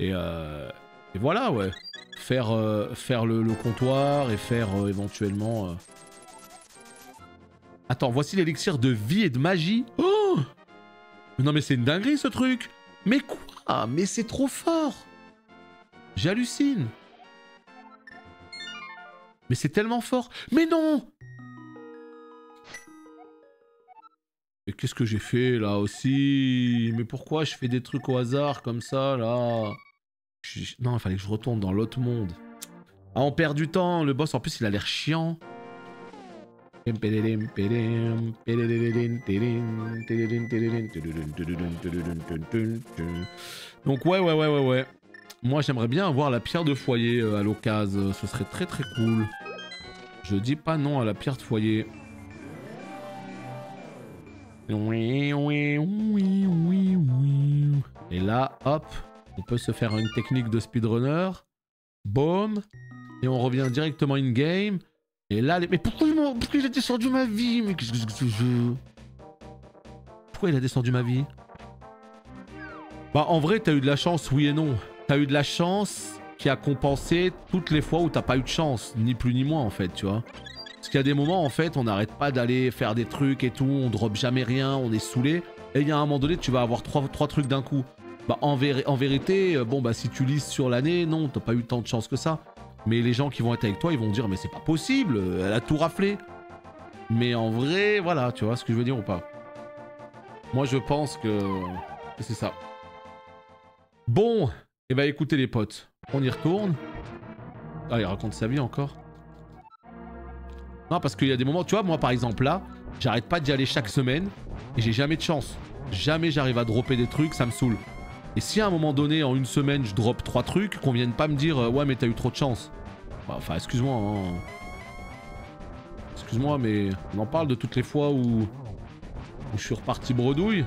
et, euh... et voilà, ouais, faire euh... faire le, le comptoir et faire euh, éventuellement. Euh... Attends, voici l'élixir de vie et de magie. Oh non mais c'est une dinguerie ce truc. Mais quoi? Mais c'est trop fort. J'hallucine. Mais c'est tellement fort. Mais non. Mais qu'est-ce que j'ai fait là aussi? Mais pourquoi je fais des trucs au hasard comme ça là? je... Non, il fallait que je retourne dans l'autre monde. Ah, on perd du temps, le boss en plus il a l'air chiant. Donc ouais, ouais, ouais, ouais, ouais. Moi j'aimerais bien avoir la pierre de foyer à l'occasion, ce serait très très cool. Je dis pas non à la pierre de foyer. Oui, oui, oui, oui, oui. Et là, hop, on peut se faire une technique de speedrunner. Boom. Et on revient directement in-game. Et là, les... mais pourquoi, pourquoi il a descendu ma vie? Mais qu'est-ce que je... Pourquoi il a descendu ma vie? Bah, en vrai, t'as eu de la chance, oui et non. T'as eu de la chance qui a compensé toutes les fois où t'as pas eu de chance. Ni plus ni moins, en fait, tu vois. Parce qu'il y a des moments, en fait, on n'arrête pas d'aller faire des trucs et tout, on drop jamais rien, on est saoulé. Et il y a un moment donné, tu vas avoir trois, trois trucs d'un coup. Bah, en, vé en vérité, bon, bah, si tu lises sur l'année, non, t'as pas eu tant de chance que ça. Mais les gens qui vont être avec toi, ils vont dire, mais c'est pas possible, elle a tout raflé. Mais en vrai, voilà, tu vois ce que je veux dire ou pas? Moi, je pense que c'est ça. Bon, et bah, écoutez, les potes, on y retourne. Ah, il raconte sa vie encore. Non, parce qu'il y a des moments, tu vois, moi par exemple là, j'arrête pas d'y aller chaque semaine et j'ai jamais de chance. Jamais j'arrive à dropper des trucs, ça me saoule. Et si à un moment donné, en une semaine, je drop trois trucs, qu'on vienne pas me dire euh, ouais, mais t'as eu trop de chance. Enfin, excuse-moi. Hein. Excuse-moi, mais on en parle de toutes les fois où, où je suis reparti bredouille.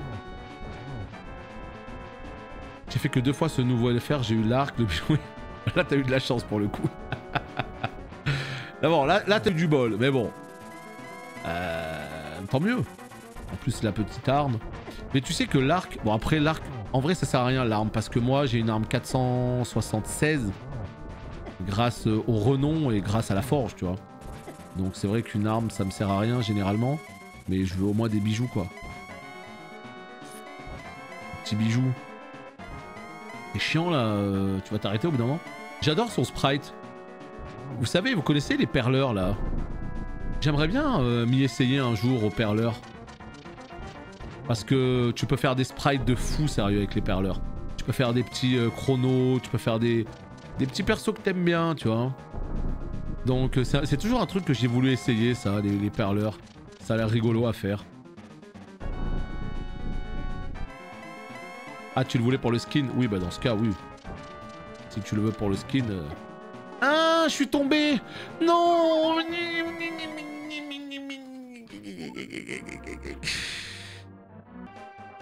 J'ai fait que deux fois ce nouveau L F R, j'ai eu l'arc, le biouet. Là, t'as eu de la chance pour le coup. D'abord, là, là t'as eu du bol, mais bon. Euh, tant mieux. En plus, la petite arme. Mais tu sais que l'arc... Bon, après, l'arc... En vrai, ça sert à rien, l'arme, parce que moi, j'ai une arme quatre cent soixante-seize grâce au renom et grâce à la forge, tu vois. Donc, c'est vrai qu'une arme, ça me sert à rien, généralement. Mais je veux au moins des bijoux, quoi. Petits bijoux. C'est chiant là, euh, tu vas t'arrêter au bout d'un moment. J'adore son sprite. Vous savez, vous connaissez les perleurs là. J'aimerais bien euh, m'y essayer un jour aux perleurs. Parce que tu peux faire des sprites de fou sérieux avec les perleurs. Tu peux faire des petits euh, chronos, tu peux faire des, des petits persos que t'aimes bien, tu vois. Donc c'est toujours un truc que j'ai voulu essayer ça, les, les perleurs. Ça a l'air rigolo à faire. Ah, tu le voulais pour le skin? Oui, bah dans ce cas, oui. Si tu le veux pour le skin... Euh... Ah, je suis tombé! Non!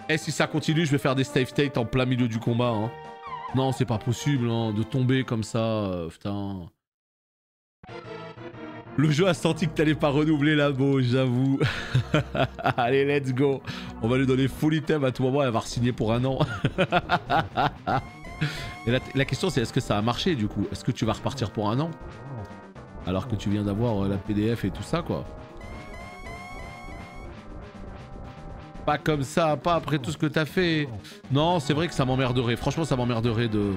Et si ça continue, je vais faire des save state en plein milieu du combat. Hein. Non, c'est pas possible hein, de tomber comme ça. Euh, putain. Le jeu a senti que t'allais pas renouveler la bauche, j'avoue. Allez, let's go. On va lui donner full item à tout moment, elle va re-signer pour un an. Et la, la question c'est, est-ce que ça a marché du coup? Est-ce que tu vas repartir pour un an? Alors que tu viens d'avoir euh, la P D F et tout ça quoi. Pas comme ça, pas après tout ce que t'as fait. Non, c'est vrai que ça m'emmerderait. Franchement, ça m'emmerderait de...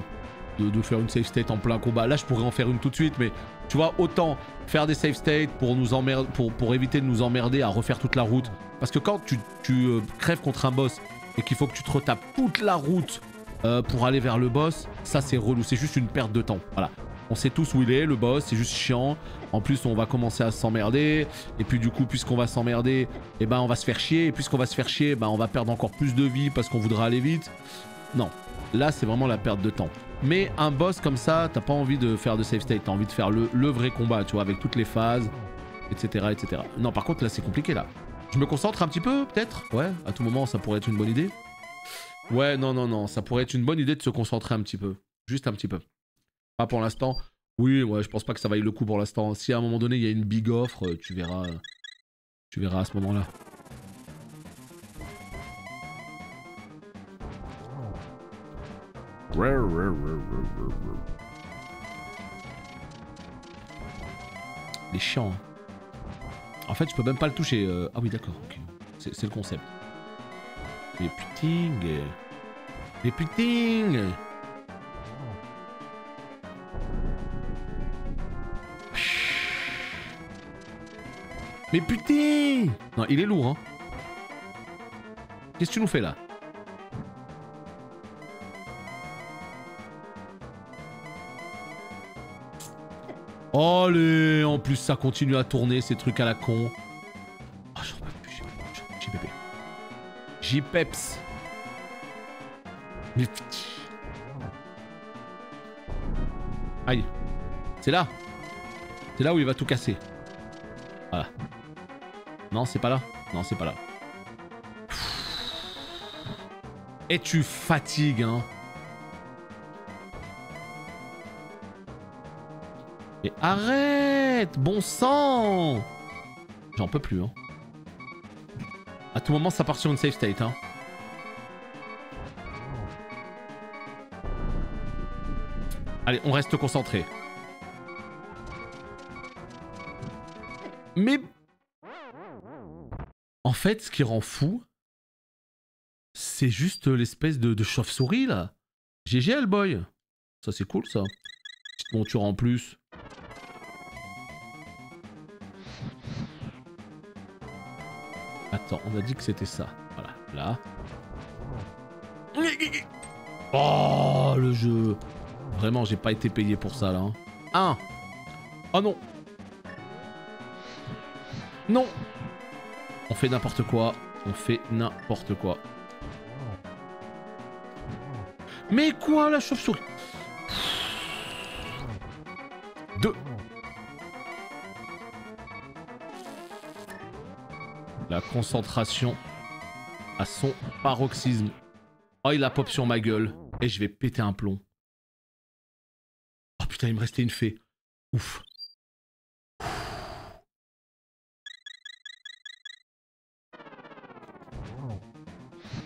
De, de faire une save state en plein combat. Là je pourrais en faire une tout de suite mais tu vois autant faire des save states pour, nous emmerder, pour, pour éviter de nous emmerder à refaire toute la route. Parce que quand tu, tu euh, crèves contre un boss et qu'il faut que tu te retapes toute la route euh, pour aller vers le boss, ça c'est relou, c'est juste une perte de temps. Voilà. On sait tous où il est, le boss, c'est juste chiant. En plus on va commencer à s'emmerder et puis du coup puisqu'on va s'emmerder, eh ben, on va se faire chier et puisqu'on va se faire chier, ben, on va perdre encore plus de vie parce qu'on voudra aller vite. Non, là c'est vraiment la perte de temps. Mais un boss comme ça, t'as pas envie de faire de save state, t'as envie de faire le, le vrai combat, tu vois, avec toutes les phases, et cetera, et cetera. Non, par contre, là, c'est compliqué, là. Je me concentre un petit peu, peut-être? Ouais, à tout moment, ça pourrait être une bonne idée. Ouais, non, non, non, ça pourrait être une bonne idée de se concentrer un petit peu. Juste un petit peu. Pas pour l'instant. Oui, ouais, je pense pas que ça vaille le coup pour l'instant. Si à un moment donné, il y a une big offre, tu verras... Tu verras à ce moment-là. Il est chiant. Hein. En fait, je peux même pas le toucher. Euh... Ah oui, d'accord. Okay. C'est le concept. Mais putain. Mais putain. Mais putain. Non, il est lourd. Hein. Qu'est-ce que tu nous fais là? Allez, en plus ça continue à tourner ces trucs à la con. Ah, j'en peux plus, J P P. J P E P S. Mais putain. Aïe. C'est là. C'est là où il va tout casser. Voilà. Non, c'est pas là. Non, c'est pas là. Et tu fatigues, hein. Mais arrête, bon sang. J'en peux plus, hein. À tout moment, ça part sur une safe state, hein. Allez, on reste concentré. Mais... En fait, ce qui rend fou, c'est juste l'espèce de, de chauve-souris, là. G G, Hellboy. Ça, c'est cool, ça. Petite monture en plus. Attends, on a dit que c'était ça. Voilà, là. Oh, le jeu. Vraiment, j'ai pas été payé pour ça, là. Hein. Oh non. Non. On fait n'importe quoi. On fait n'importe quoi. Mais quoi, la chauve-souris? Deux. La concentration à son paroxysme. Oh, il la pop sur ma gueule. Et je vais péter un plomb. Oh putain, il me restait une fée. Ouf.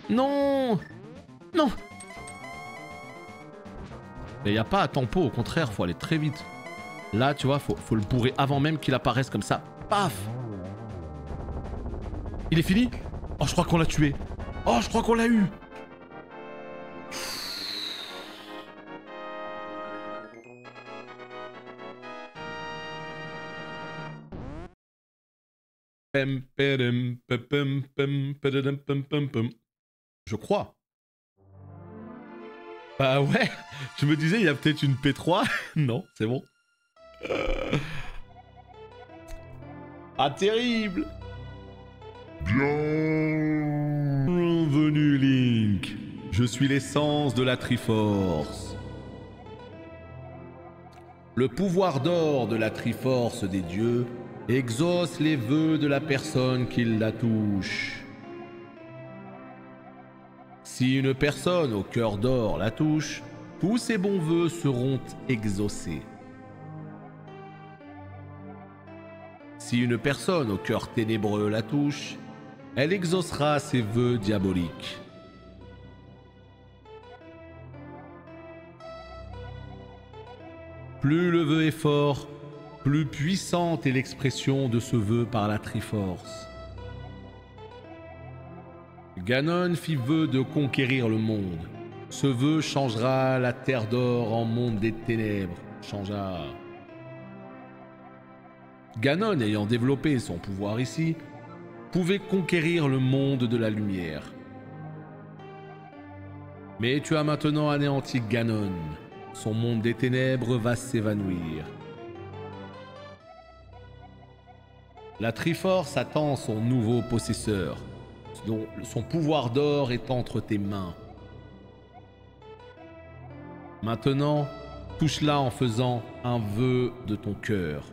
Non. Non. Mais il n'y a pas à tempo, au contraire, faut aller très vite. Là, tu vois, faut, faut le bourrer avant même qu'il apparaisse comme ça. Paf. Il est fini? Oh, je crois qu'on l'a tué. Oh, je crois qu'on l'a eu. Je crois. Bah ouais, je me disais, il y a peut-être une P trois. Non, c'est bon. Euh... Ah, terrible. Bienvenue, Link. Je suis l'essence de la Triforce. Le pouvoir d'or de la Triforce des dieux exauce les vœux de la personne qui la touche. Si une personne au cœur d'or la touche, tous ses bons vœux seront exaucés. Si une personne au cœur ténébreux la touche, elle exaucera ses vœux diaboliques. Plus le vœu est fort, plus puissante est l'expression de ce vœu par la Triforce. Ganon fit vœu de conquérir le monde. Ce vœu changera la terre d'or en monde des ténèbres. Changea. Ganon, ayant développé son pouvoir ici, pouvait conquérir le monde de la lumière. Mais tu as maintenant anéanti Ganon. Son monde des ténèbres va s'évanouir. La Triforce attend son nouveau possesseur, dont son pouvoir d'or est entre tes mains. Maintenant, touche-la en faisant un vœu de ton cœur.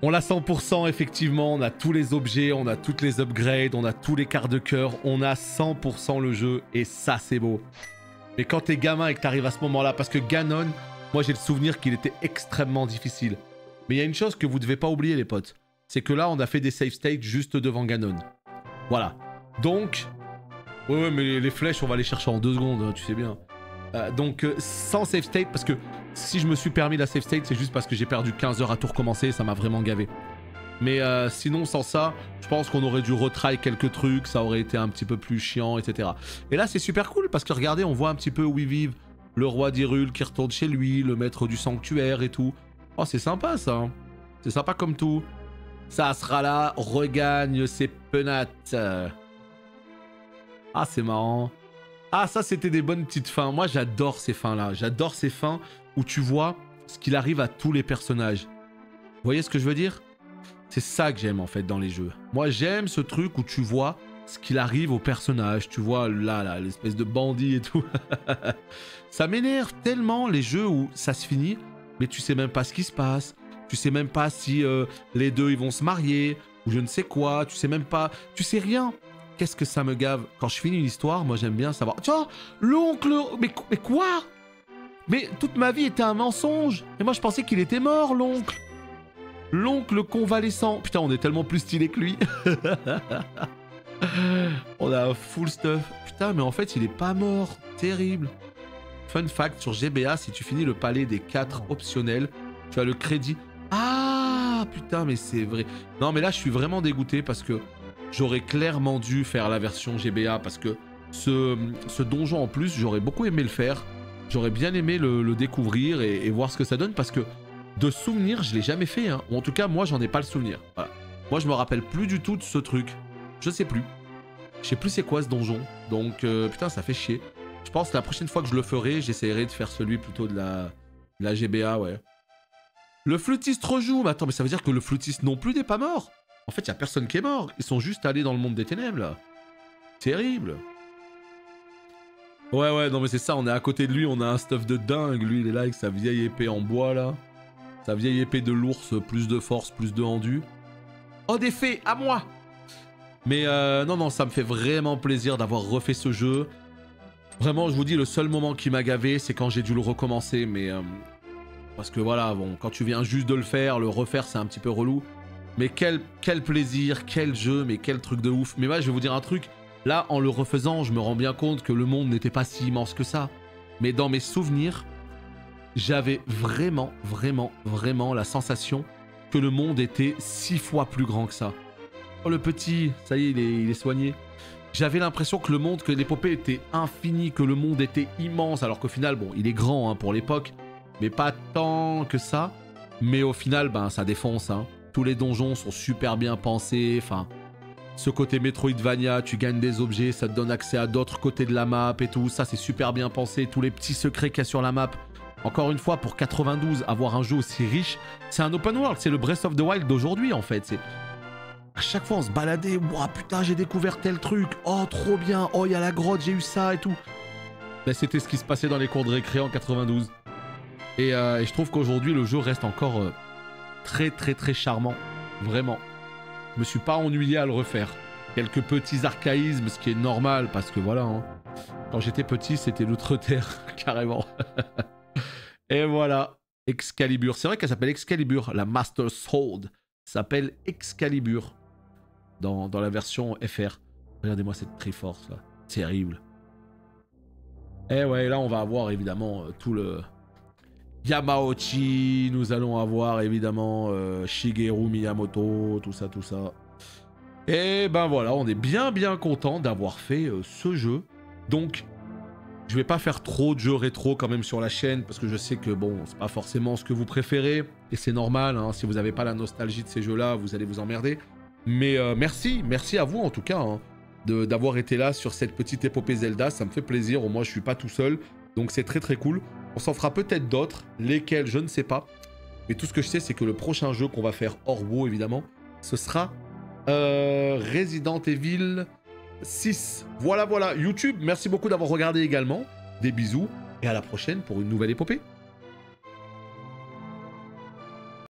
On l'a cent pour cent effectivement, on a tous les objets, on a toutes les upgrades, on a tous les quarts de cœur, on a cent pour cent le jeu et ça c'est beau. Mais quand t'es gamin et que t'arrives à ce moment-là, parce que Ganon, moi j'ai le souvenir qu'il était extrêmement difficile. Mais il y a une chose que vous devez pas oublier les potes, c'est que là on a fait des save states juste devant Ganon. Voilà. Donc, ouais ouais mais les flèches on va les chercher en deux secondes, hein, tu sais bien. Euh, donc euh, sans save state parce que si je me suis permis la save state c'est juste parce que j'ai perdu quinze heures à tout recommencer et ça m'a vraiment gavé. Mais euh, sinon sans ça, je pense qu'on aurait dû retry quelques trucs, ça aurait été un petit peu plus chiant, et cetera. Et là c'est super cool parce que regardez on voit un petit peu où ils vivent, le roi d'Hyrule qui retourne chez lui, le maître du sanctuaire et tout. Oh c'est sympa ça, c'est sympa comme tout. Ça sera là, regagne ses penates. Ah c'est marrant. Ah ça c'était des bonnes petites fins, moi j'adore ces fins là, j'adore ces fins où tu vois ce qu'il arrive à tous les personnages. Vous voyez ce que je veux dire? C'est ça que j'aime en fait dans les jeux. Moi j'aime ce truc où tu vois ce qu'il arrive aux personnages, tu vois là là, l'espèce de bandit et tout. Ça m'énerve tellement les jeux où ça se finit. Mais tu sais même pas ce qui se passe, tu sais même pas si euh, les deux ils vont se marier, ou je ne sais quoi, tu sais même pas, tu sais rien. Qu'est-ce que ça me gave. Quand je finis une histoire, moi j'aime bien savoir... Tiens, l'oncle, mais, mais quoi. Mais toute ma vie était un mensonge, et moi je pensais qu'il était mort l'oncle. L'oncle convalescent, putain on est tellement plus stylé que lui. On a full stuff, putain mais en fait il est pas mort, terrible. Fun fact, sur G B A, si tu finis le palais des quatre optionnels, tu as le crédit... Ah, putain, mais c'est vrai. Non, mais là, je suis vraiment dégoûté parce que j'aurais clairement dû faire la version G B A parce que ce, ce donjon, en plus, j'aurais beaucoup aimé le faire. J'aurais bien aimé le, le découvrir et, et voir ce que ça donne parce que de souvenir, je ne l'ai jamais fait. Hein. Ou en tout cas, moi, j'en ai pas le souvenir. Voilà. Moi, je me rappelle plus du tout de ce truc. Je sais plus. Je sais plus c'est quoi ce donjon. Donc, euh, putain, ça fait chier. Je pense que la prochaine fois que je le ferai, j'essaierai de faire celui plutôt de la, de la G B A, ouais. Le flûtiste rejoue. Mais attends, mais ça veut dire que le flûtiste non plus n'est pas mort. En fait, il n'y a personne qui est mort. Ils sont juste allés dans le monde des ténèbres, là. Terrible. Ouais, ouais, non, mais c'est ça. On est à côté de lui. On a un stuff de dingue. Lui, il est là avec sa vieille épée en bois, là. Sa vieille épée de l'ours, plus de force, plus de rendu. Oh, des fées, à moi. Mais euh, non, non, ça me fait vraiment plaisir d'avoir refait ce jeu. Vraiment, je vous dis, le seul moment qui m'a gavé, c'est quand j'ai dû le recommencer, mais... Euh, parce que voilà, bon, quand tu viens juste de le faire, le refaire, c'est un petit peu relou. Mais quel, quel plaisir, quel jeu, mais quel truc de ouf. Mais moi, ouais, je vais vous dire un truc. Là, en le refaisant, je me rends bien compte que le monde n'était pas si immense que ça. Mais dans mes souvenirs, j'avais vraiment, vraiment, vraiment la sensation que le monde était six fois plus grand que ça. Oh, le petit, ça y est, il est, il est soigné. J'avais l'impression que le monde, que l'épopée était infinie, que le monde était immense, alors qu'au final, bon, il est grand hein, pour l'époque, mais pas tant que ça. Mais au final, ben, ça défonce. Hein. Tous les donjons sont super bien pensés. Enfin, ce côté Metroidvania, tu gagnes des objets, ça te donne accès à d'autres côtés de la map et tout. Ça, c'est super bien pensé. Tous les petits secrets qu'il y a sur la map. Encore une fois, pour quatre-vingt-douze, avoir un jeu aussi riche, c'est un open world. C'est le Breath of the Wild d'aujourd'hui, en fait. C'est... À chaque fois, on se baladait. Ouah, putain, j'ai découvert tel truc. Oh, trop bien. Oh, il y a la grotte, j'ai eu ça et tout. Ben, c'était ce qui se passait dans les cours de récré en quatre-vingt-douze. Et, euh, et je trouve qu'aujourd'hui, le jeu reste encore euh, très, très, très charmant. Vraiment. Je me suis pas ennuyé à le refaire. Quelques petits archaïsmes, ce qui est normal, parce que voilà. Hein. Quand j'étais petit, c'était l'outre-terre, carrément. Et voilà. Excalibur. C'est vrai qu'elle s'appelle Excalibur. La Master Sword s'appelle Excalibur. Dans, dans la version F R. Regardez-moi cette Triforce, là. Terrible. Et ouais, là, on va avoir, évidemment, tout le... Yamauchi, nous allons avoir évidemment euh, Shigeru Miyamoto, tout ça, tout ça. Et ben voilà, on est bien bien content d'avoir fait euh, ce jeu. Donc, je vais pas faire trop de jeux rétro quand même sur la chaîne, parce que je sais que bon, c'est pas forcément ce que vous préférez, et c'est normal, hein, si vous n'avez pas la nostalgie de ces jeux-là, vous allez vous emmerder. Mais euh, merci, merci à vous en tout cas, hein, d'avoir été là sur cette petite épopée Zelda, ça me fait plaisir, au moins je suis pas tout seul, donc c'est très très cool. On s'en fera peut-être d'autres, lesquels je ne sais pas. Mais tout ce que je sais, c'est que le prochain jeu qu'on va faire hors WoW, évidemment, ce sera euh, Resident Evil six. Voilà, voilà. YouTube, merci beaucoup d'avoir regardé également. Des bisous et à la prochaine pour une nouvelle épopée.